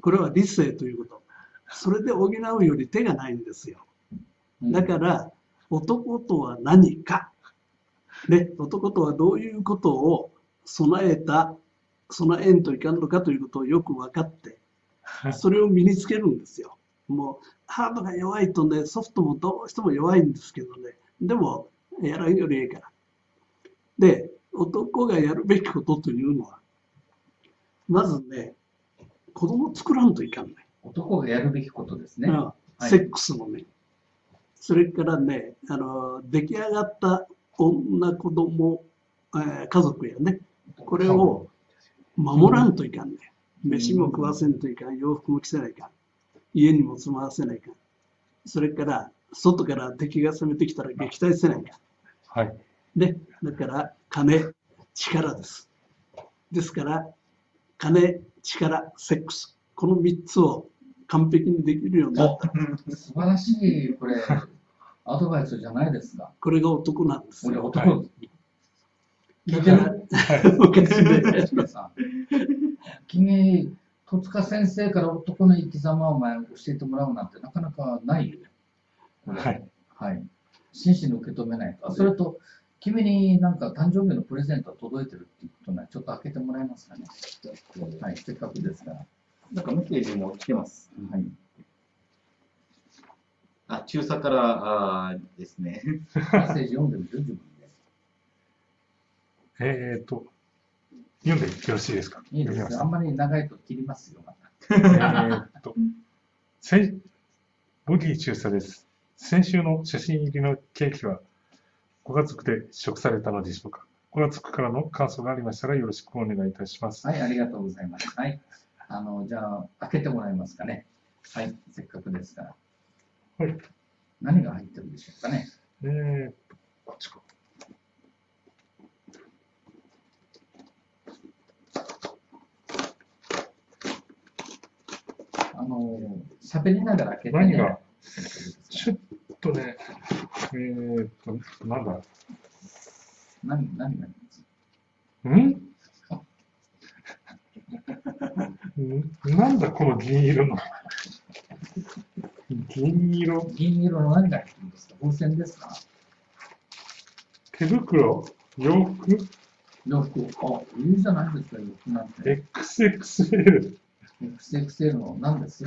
これは理性ということ。それで補うより手がないんですよ。だから、うん、男とは何か、ね、男とはどういうことを備えた、備えんといかんのかということをよく分かって、それを身につけるんですよ。もうハードが弱いとね、ソフトもどうしても弱いんですけどね、でもやらんよりええから。で、男がやるべきことというのは、まずね、子供を作らんといかんね。男がやるべきことですね、うん、はい、セックスのね、それからね、あの出来上がった女子供、えー、家族やね、これを守らんといかんね、うん、飯も食わせんといかん、洋服も着せないかん、家にも住まわせないか、それから外から敵が攻めてきたら撃退せないか、はい、でだから金、力です。ですから金、力、セックス、このみっつを完璧にできるようになった。素晴らしい、これアドバイスじゃないですか。これが男なんです。これ男、はい、聞いてる？君、戸塚先生から男の生き様を前教えてもらうなんてなかなかないよね。はい。はい。真摯に受け止めないと。それと、君になんか誕生日のプレゼントが届いてるっていうことなら、ちょっと開けてもらえますかね。はい、せっかくですから。なんかメッセージも来てます。はい。あ、中佐からあですね。メッセージ読んでみる？自分で。えーっと。読んでよろしいですか？いいですよ。あんまり長いと切りますよ。えっと、ボギー中佐です。先週の写真入りのケーキはご家族で試食されたのでしょうか？ご家族からの感想がありましたらよろしくお願いいたします。はい、ありがとうございます。はい。あの、じゃあ、開けてもらえますかね。はい、せっかくですから。はい。何が入ってるんでしょうかね。えーっと、こっちか。あの喋りながら開けて、ね、何がちょっとね、えー、っと、なんだ何、何がんなんだこの銀色の銀色銀色の何が入ってるんですか？風船ですか？手袋、洋服洋服、あ、いいじゃないですか、洋服なんて。エックスエックスエルエックスエックスエル の何です？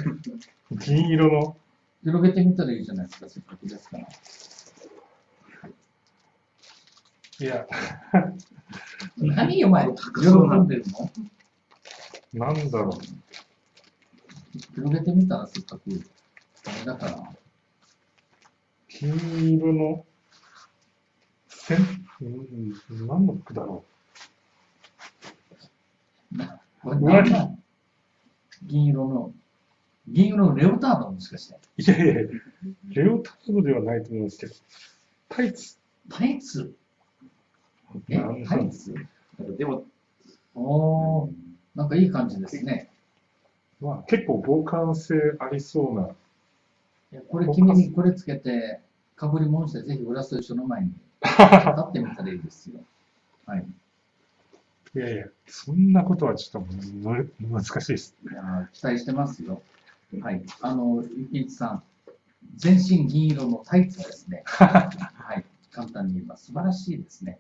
銀色の。広げてみたらいいじゃないですか、せっかくですから。いや。何お前、高そうなってるの？なんだろう。広げてみたら、せっかく。ダメだから。金色の線、うん、何の句だろう。うわり。銀色の。銀色のレオタードはもしかして。いやいや、レオタードではないと思うんですけど。タイツ。タイツ。え、タイツ。でも、おー、なんかいい感じですね。まあ、結構防寒性ありそうな。いや、これ君にこれつけて、かぶり物して、ぜひ浦添署の前に立ってみたらいいですよ。はい。いやいや、そんなことはちょっと難しいです。いや、期待してますよ。はい、あの、ゆきいちさん、全身銀色のタイツですね。はい、簡単に言えば素晴らしいですね。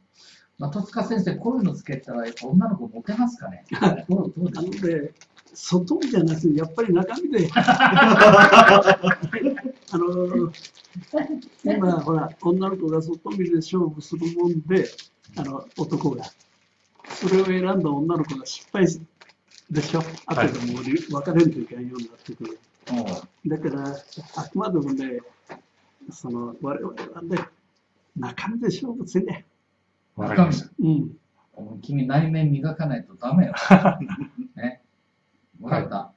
まあ、戸塚先生、こういうのつけたら、やっぱ女の子モテますかね。どう、どうですか。なので、外じゃなくて、やっぱり中身で。あの、今、ほら、女の子が外見で勝負するもんで、あの、男が。それを選んだ女の子が失敗する。でしょ。あとでもう別れるといけないようになってくる。だから、あくまでもね、その我々はね、中身で勝負せね。わかりました。うん。君、内面磨かないとダメよ。ね。わかった。は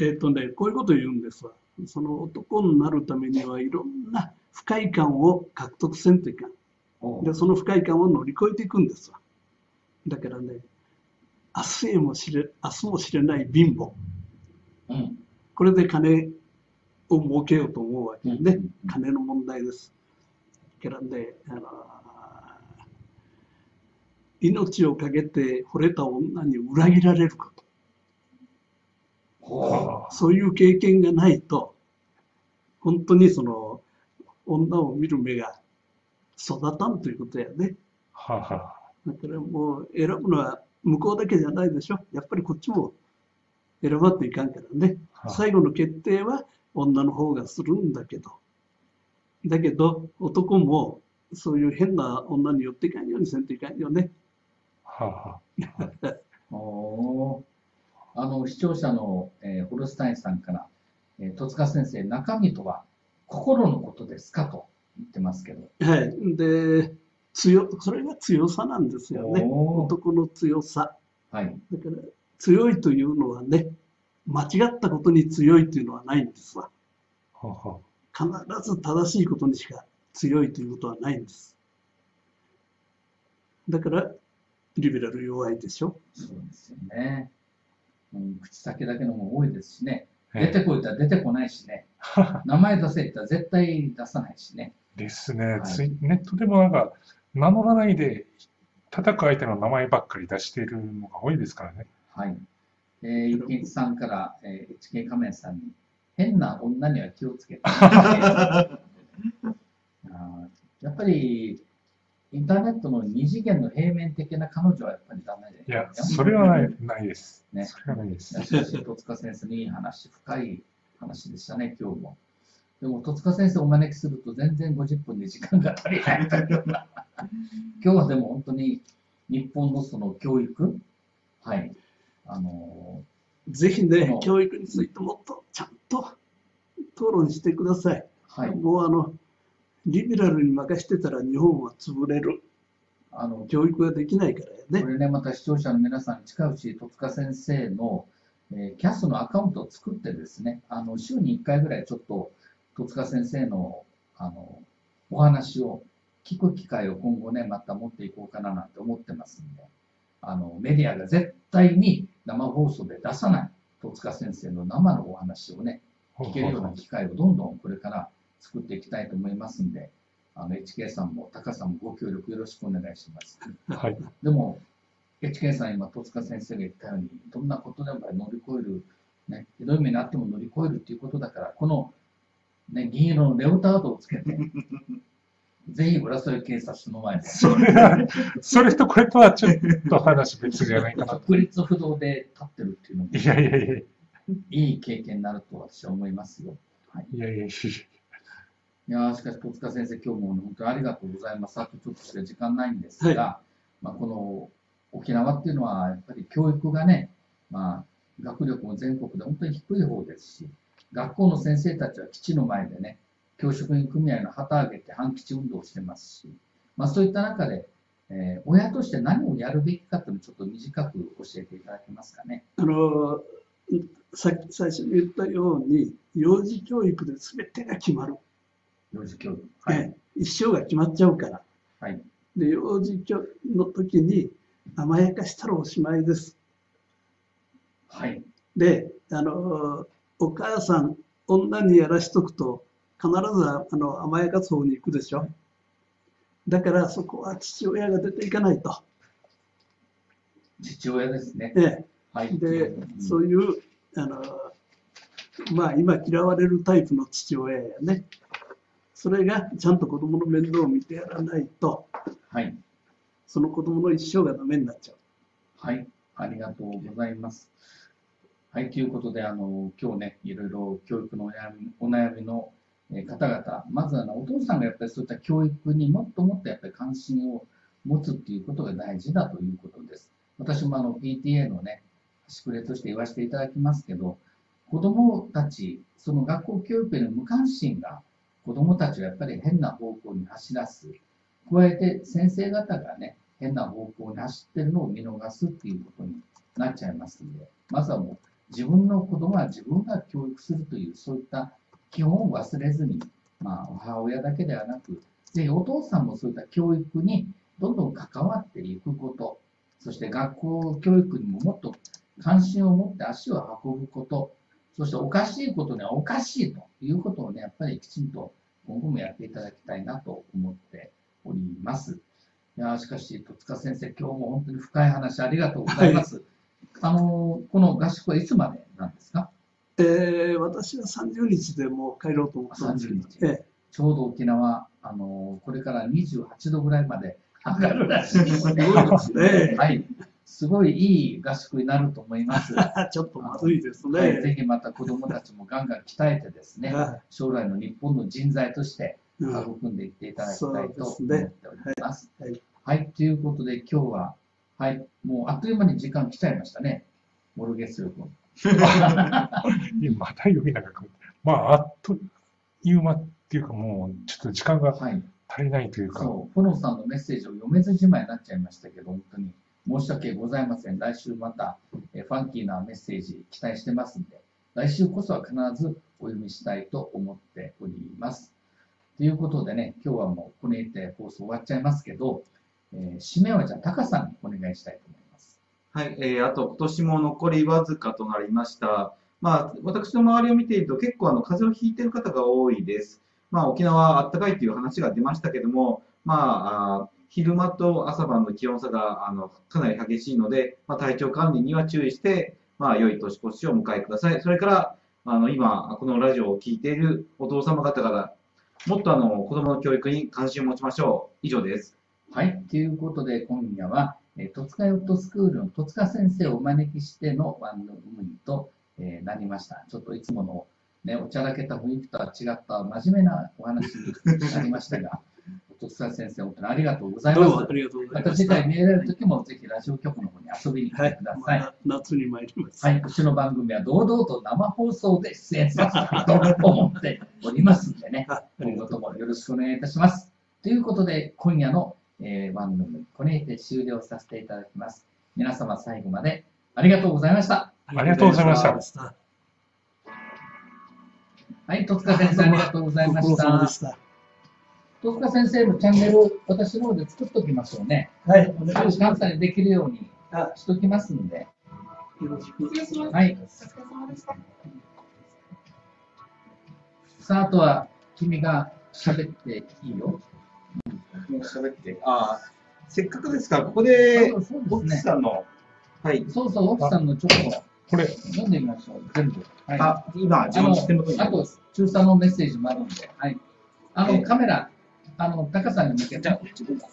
い、えっとね、こういうこと言うんですわ。その男になるためには、いろんな不快感を獲得せんといかん。で、その不快感を乗り越えていくんですわ。だからね、明日へも知れ、明日も知れない貧乏、うん、これで金を儲けようと思うわけで、金の問題です。だからね、あのー、命をかけて惚れた女に裏切られること、そういう経験がないと、本当にその女を見る目が育たんということやね。はは。だからもう選ぶのは向こうだけじゃないでしょ。やっぱりこっちも選ばっていかんからね。はあ、最後の決定は女の方がするんだけど、だけど男もそういう変な女に寄っていかんようにせんといかんよね。はあ、おあの視聴者の、えー、ホルスタインさんから、えー、戸塚先生、中身とは心のことですかと言ってますけど。はい。で強、それが強さなんですよね。男の強さ。はい、だから強いというのはね、間違ったことに強いというのはないんですわ。はは。必ず正しいことにしか強いということはないんです。だからリベラル弱いでしょ。そうですよね。うん、口先だけのも多いですしね。出てこいったら出てこないしね。名前出せったら絶対出さないしね。ですね。はい、ついネットでもなんか。名乗らないで叩く相手の名前ばっかり出しているのが多いですからね。はい。えー、ゆきいちさんから、えー、エイチケー 仮面さんに、変な女には気をつけて。やっぱり、インターネットの二次元の平面的な彼女はやっぱりダメで。いや、それはない、ないです。ね。それはないです。戸塚先生にいい話、深い話でしたね、今日も。でも、戸塚先生をお招きすると全然ごじゅっぷんで時間が足りないみたいな。今日はでも本当に日本のその教育、はい。あのー、ぜひね、教育についてもっとちゃんと討論してください。はい。もうあの、リベラルに任してたら日本は潰れる。あの、教育ができないからね。これね、また視聴者の皆さん、近いうち戸塚先生の、えー、キャストのアカウントを作ってですね、あの、週にいっかいぐらいちょっと、戸塚先生の、あのお話を聞く機会を今後ね、また持っていこうかななんて思ってますんで、あのメディアが絶対に生放送で出さない戸塚先生の生のお話をね、聞けるような機会をどんどんこれから作っていきたいと思いますんで、エイチケー さんもタカさんもご協力よろしくお願いします。はい、でも、エイチケー さん、今、戸塚先生が言ったように、どんなことでも乗り越える、ね、ひどい目にあっても乗り越えるということだから、このね、銀色のレオタードをつけて、ぜひ浦添警察の前に。それは、それとこれとはちょっと話別じゃないかな。国立不動で立ってるっていうのも、いやいやいや、いい経験になると私は思いますよ。はい、いやいやいや。いやしかし、戸塚先生、今日も本当にありがとうございます。さっきちょっとしか時間ないんですが、はい、まあ、この沖縄っていうのは、やっぱり教育がね、まあ、学力も全国で本当に低い方ですし、学校の先生たちは基地の前でね、教職員組合の旗揚げて反基地運動をしてますし、まあ、そういった中で、えー、親として何をやるべきかというのをちょっと短く教えていただけますかね。あのさっき最初に言ったように、幼児教育で全てが決まる。幼児教育、はいね、一生が決まっちゃうから、はい、で幼児教育の時に甘やかしたらおしまいです。はい、であのお母さん、女にやらしとくと必ずあの甘やかす方に行くでしょ。だからそこは父親が出ていかないと。父親ですね。ね、はい、で、うん、そういうあの、まあ、今嫌われるタイプの父親やね。それがちゃんと子供の面倒を見てやらないと、はい、その子供の一生がダメになっちゃう。はい、ありがとうございます。はい、ということで、あの今日ね、いろいろ教育のお悩み、お悩みの方々、まずはお父さんがやっぱりそういった教育にもっともっとやっぱり関心を持つっていうことが大事だということです。私もあの ピーティーエー のね、端くれとして言わせていただきますけど、子供たち、その学校教育への無関心が子供たちをやっぱり変な方向に走らす。加えて先生方がね、変な方向に走ってるのを見逃すっていうことになっちゃいますので、まずはもう自分の子供は自分が教育するという、そういった基本を忘れずに、まあ、母親だけではなく、ぜひお父さんもそういった教育にどんどん関わっていくこと、そして学校教育にももっと関心を持って足を運ぶこと、そしておかしいことにはおかしいということをね、やっぱりきちんと今後もやっていただきたいなと思っております。いやしかし、戸塚先生、今日も本当に深い話ありがとうございます。はい、あのこの合宿はいつまでなんですか？えー、私はさんじゅうにちでもう帰ろうと思ってますけど、さんじゅうにち、ええ、ちょうど沖縄、あのこれからにじゅうはちどぐらいまで上がるらしいですね。はい、すごいいい合宿になると思います。ちょっとまずいですね、はい。ぜひまた子どもたちもガンガン鍛えてですね、将来の日本の人材として育んでいっていただきたいと思っております。うん、そうですね、はい、はいはい、ということで今日は、はい、もうあっという間に時間来ちゃいましたね、モルゲス力を。また読みながら、まあ、あっという間っていうか、もうちょっと時間が足りないというか、はい、そう、フォローさんのメッセージを読めずじまいになっちゃいましたけど、本当に申し訳ございません。来週またえファンキーなメッセージ期待してますんで、来週こそは必ずお読みしたいと思っております。ということでね、今日はもうこれにて放送終わっちゃいますけど、えー、締めはじゃあ、タカさんにお願いしたいと思います。はい、えー、あと今年も残りわずかとなりました。まあ、私の周りを見ていると結構あの風邪をひいている方が多いです。まあ、沖縄はあったかいという話が出ましたけども、まあ、あ昼間と朝晩の気温差があのかなり激しいので、まあ、体調管理には注意して、まあ、良い年越しをお迎えください。それからあの今このラジオを聴いているお父様方々、もっとあの子どもの教育に関心を持ちましょう。以上です。はい、ということで今夜は戸塚ヨットスクールの戸塚先生をお招きしての番組となりました。ちょっといつもの、ね、おちゃらけた雰囲気とは違った真面目なお話になりましたが、戸塚先生、本当にありがとうございます。どうもありがとうございました。また次回見られるときも、ぜひラジオ局の方に遊びに来てください。はい、夏に参ります。はい、うちの番組は堂々と生放送で出演させていと思っておりますんでね、今後ともよろしくお願いいたします。ということで、今夜のえー、番組、これにて終了させていただきます。皆様最後までありがとうございました。ありがとうございました。はい、戸塚先生ありがとうございました。戸塚先生のチャンネルを私の方で作っときましょうね。はい、お願いします。簡単にできるようにしときますんで。よろしくお願いします。はい。さあ、あとは君が喋っていいよ。もう喋って、ああ、せっかくですから、ここで奥さんの、はい、そうそう、奥さんのちょっと、これ、読んでみましょう、全部。はい、あ、今、自分の手元にあります。あと、中佐のメッセージもあるんで、はい。あの、カメラ、あの、タカさんに向けて、こ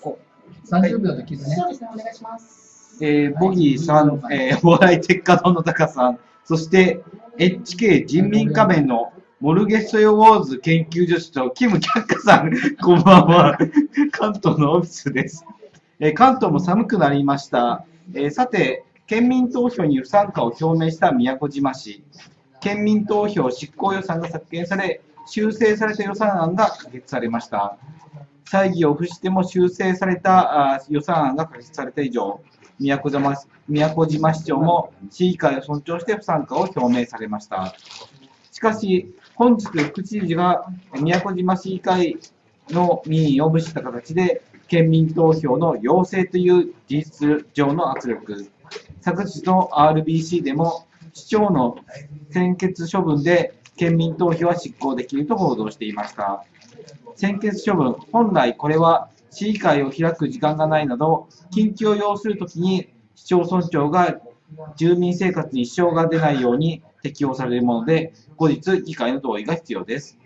こ、さんじゅうびょうで聞いてね。そうですね、お願いします。えー、ボギーさん、えー、お笑い鉄火丼のタカさん、そして、エイチケー 人民仮面のモルゲソヨウォーズ研究所長、キム・キャッカさん、こんばんは。関東のオフィスです。えー、関東も寒くなりました。えー、さて、県民投票に不参加を表明した宮古島市。県民投票執行予算が削減され、修正された予算案が可決されました。会議を付しても修正された予算案が可決された以上、宮古島、宮古島市長も市議会を尊重して不参加を表明されました。しかし、本日副知事が宮古島市議会の民意を無視した形で、県民投票の要請という事実上の圧力、昨日の アールビーシー でも市長の専決処分で県民投票は執行できると報道していました。専決処分、本来これは市議会を開く時間がないなど、緊急を要するときに市町村長が住民生活に支障が出ないように適用されるもので、後日議会の同意が必要です。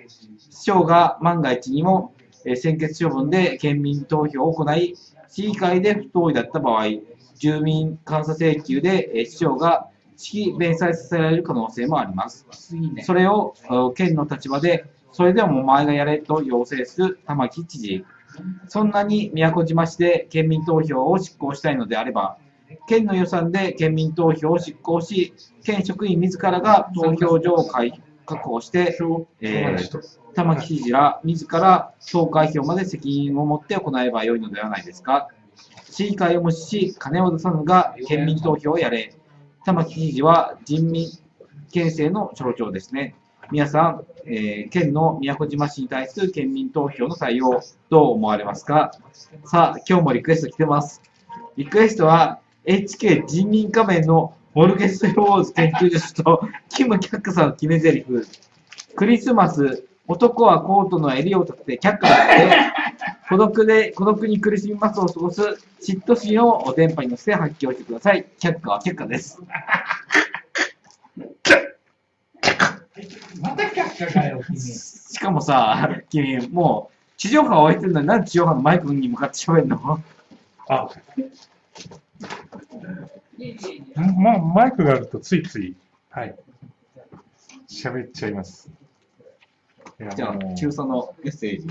市長が万が一にも専決処分で県民投票を行い、市議会で不同意だった場合、住民監査請求で市長が指揮弁済させられる可能性もあります。それを県の立場で、それでもお前がやれと要請する玉城知事。そんなに宮古島市で県民投票を執行したいのであれば、県の予算で県民投票を執行し、県職員自らが投票所を開確保して、えー、玉城知事ら自ら投開票まで責任を持って行えばよいのではないですか。市議会を無視し、金を出さぬが県民投票をやれ。玉城知事は人民県政の所長ですね。皆さん、えー、県の宮古島市に対する県民投票の対応、どう思われますか。さあ、今日もリクエスト来てます。リクエストは、エイチケー 人民仮面のモルゲスウォーズ研究所とキム・キャッカさんの決め台詞。クリスマス、男はコートの襟を立ててキャッカだって、孤独で、孤独に苦しみますを過ごす嫉妬心をお電波に乗せて発揮をしてください。キャッカはキャッカです。またキャッカかよ、君。しかもさ、君、もう地上波を終えてるのになんで地上波のマイクに向かって喋るの？あ。まあ、マイクがあるとついつい、はい、喋っちゃいます。じゃあ、中佐のメッセージ。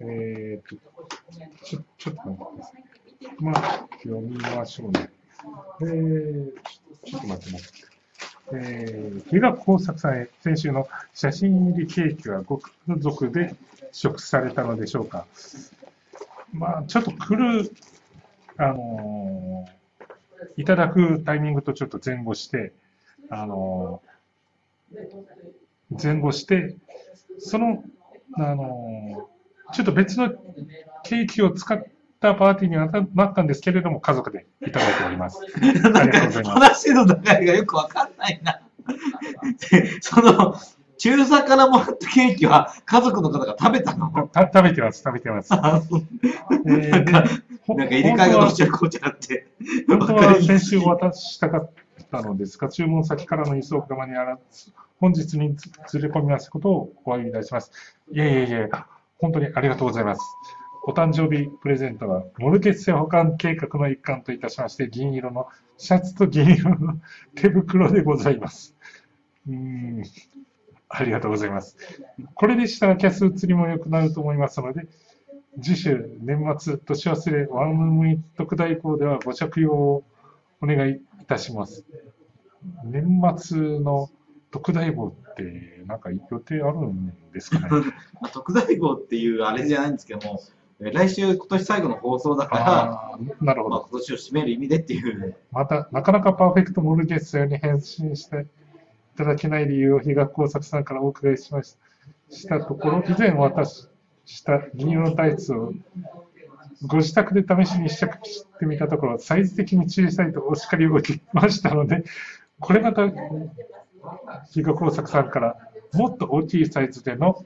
えーと、ちょ、ちょっと待ってください。まあ、読みましょうね。えー、ちょっと待って待って。えー、比嘉耕作さんへ、先週の写真入りケーキはご家族で食されたのでしょうか。まあ、ちょっと来る、あのー、いただくタイミングとちょっと前後して、あの前後して、そのあのちょっと別のケーキを使ったパーティーになったんですけれども、家族でいただいております。ありがとうございます。話の流れがよくわかんないな。その中佐からもらったケーキは家族の方が食べたの？た食べてます、食べてます。なんか入れ替えがどうしちゃうこうちゃって。本当は先週渡したかったのですが、注文先からの輸送が間に合わず、本日にずれ込みますことをお詫びいたします。いやいやいや、本当にありがとうございます。お誕生日プレゼントは、モルゲス保管計画の一環といたしまして、銀色のシャツと銀色の手袋でございます。うーん、ありがとうございます。これでしたらキャス写りも良くなると思いますので、次週、年末、年忘れ、ワンムーン特大号ではご着用をお願いいたします。年末の特大号って、なんか予定あるんですかね。特大号っていうあれじゃないんですけども、来週、今年最後の放送だから、なるほど、まあ、今年を締める意味でっていう。また、なかなかパーフェクトモルゲスに返信して、いただけない理由を比嘉耕作さんからお伺いしましたところ、以前お渡しした銀色のタイツをご自宅で試しに試着してみたところ、サイズ的に小さいとお叱りを受けましたので、これまた比嘉耕作さんからもっと大きいサイズでの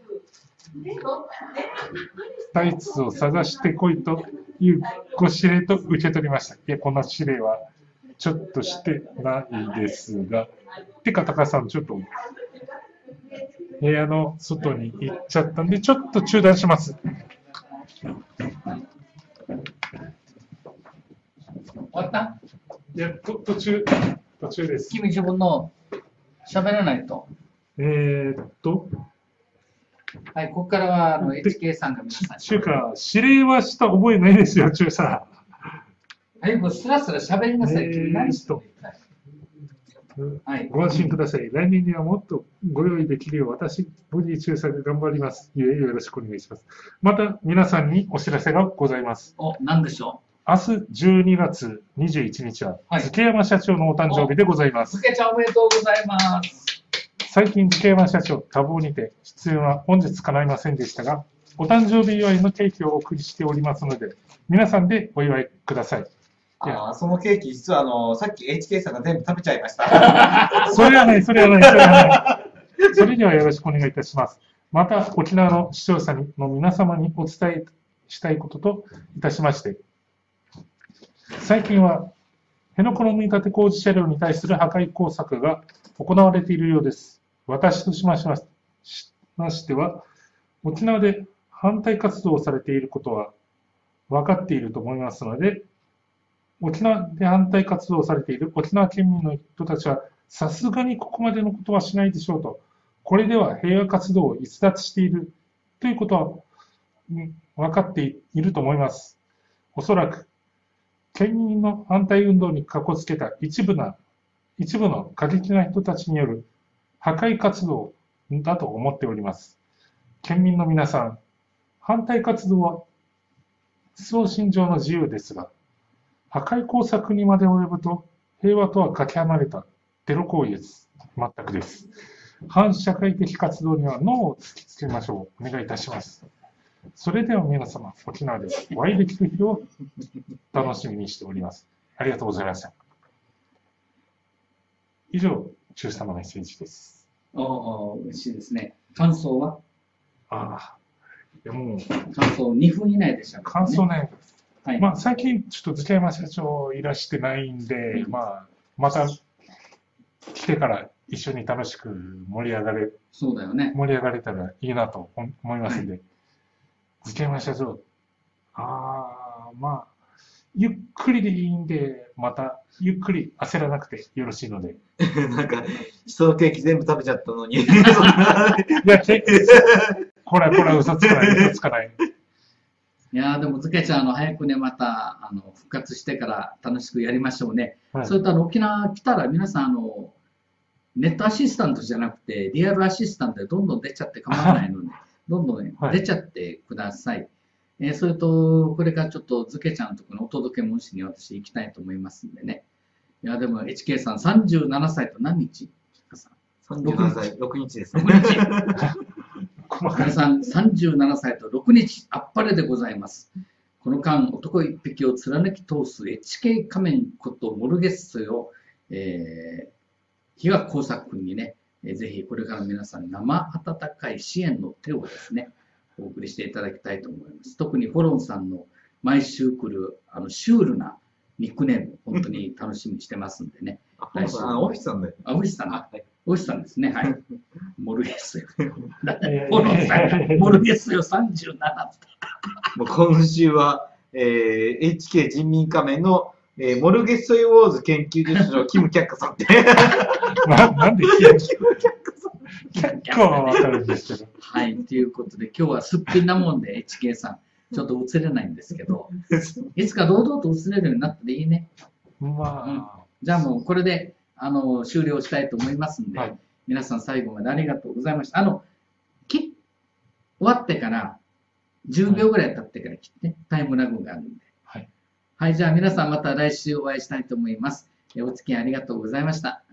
タイツを探してこいというご指令と受け取りました。いや、こんな指令はちょっとしてないですが。てか、高橋さん、ちょっと部屋の外に行っちゃったんで、ちょっと中断します。終わった？いや、途中、途中です。君、自分の喋らないと。えー、っと。はい、ここからはあの エイチケー さんが皆さん。ちゅうか、指令はした覚えないですよ、ちゅうさん。はい、もうすらすら喋りなさい。えー、とはい、ご安心ください。来年にはもっとご用意できるよう、私、ボディ中佐で頑張ります。ゆえ、よろしくお願いします。また、皆さんにお知らせがございます。お、なんでしょう。明日じゅうにがつにじゅういちにちは、漬山社長のお誕生日でございます。漬ちゃんおめでとうございます。最近、漬山社長、多忙にて、必要な本日叶いませんでしたが、お誕生日祝いのケーキをお送りしておりますので、皆さんでお祝いください。ああ、そのケーキ、実はあのさっき エイチケー さんが全部食べちゃいました。それはない、それはない、それはない。それではよろしくお願いいたします。また、沖縄の視聴者の皆様にお伝えしたいことといたしまして、最近は、辺野古の埋め立て工事車両に対する破壊工作が行われているようです。私としましては、沖縄で反対活動をされていることは分かっていると思いますので、沖縄で反対活動をされている沖縄県民の人たちは、さすがにここまでのことはしないでしょうと、これでは平和活動を逸脱しているということは分かっていると思います。おそらく、県民の反対運動にかこつけた一部な、一部の過激な人たちによる破壊活動だと思っております。県民の皆さん、反対活動は、思想信条の自由ですが、破壊工作にまで及ぶと、平和とはかけ離れたテロ行為です。全くです。反社会的活動にはノーを突きつけましょう。お願いいたします。それでは皆様、沖縄でお会いできる日を楽しみにしております。ありがとうございました。以上、中佐のメッセージです。おお、嬉しいですね。感想は？ああ、いやもう感想にふん以内でした、ね。感想ね。はい、まあ最近、ちょっと漬山社長いらしてないんで、うん、まあまた来てから一緒に楽しく盛り上がれ、そうだよね、盛り上がれたらいいなと思いますんで、漬山社長、ああ、まあ、ゆっくりでいいんで、またゆっくり焦らなくてよろしいので。なんか、人のケーキ全部食べちゃったのに。いや、ケーキです。これは、これは嘘つかない、嘘つかない。いやでも、漬ちゃん、あの早くね、またあの復活してから楽しくやりましょうね。はい、それとあの沖縄来たら、皆さんあの、ネットアシスタントじゃなくて、リアルアシスタントでどんどん出ちゃって構わないので、どんどん、ね、はい、出ちゃってください。えー、それと、これからちょっと漬ちゃんのところのお届け文字に私、行きたいと思いますんでね。いやでも、エイチケー さん、さんじゅうななさいと何日?さんじゅうななさい、ろくにちですね。皆さんさんじゅうななさいとろくにちあっぱれでございます。この間男一匹を貫き通す エイチケー 仮面ことモルゲッソを、えー、日和工作君にね、ぜひこれから皆さん生温かい支援の手をですねお送りしていただきたいと思います。特にフォロンさんの毎週来るあのシュールなニックネーム本当に楽しみにしてますんでね。あ、オフィスさんだよ。あ、オフィスさんだ。オフィスさんですね。はい。モルゲスよ。だって、フォローさん、モルゲスよさんじゅうなな。もう今週は、えー、エイチケー 人民仮面の、えー、モルゲスウォーズ研究所のキム・キャッカさんって。な, なんでキム・キャッカさん。キャッカはわかるんですけど。はい。ということで、今日はすっぴんなもんで、エイチケー さん。ちょっと映れないんですけど、いつか堂々と映れるようになっていいね。まあ、うん、じゃあもうこれであの終了したいと思いますんで、はい、皆さん最後までありがとうございました。あの、き終わってからじゅうびょうぐらい経ってから切って、はい、タイムラグがあるんで。はい、はい、じゃあ皆さんまた来週お会いしたいと思います。お付き合いありがとうございました。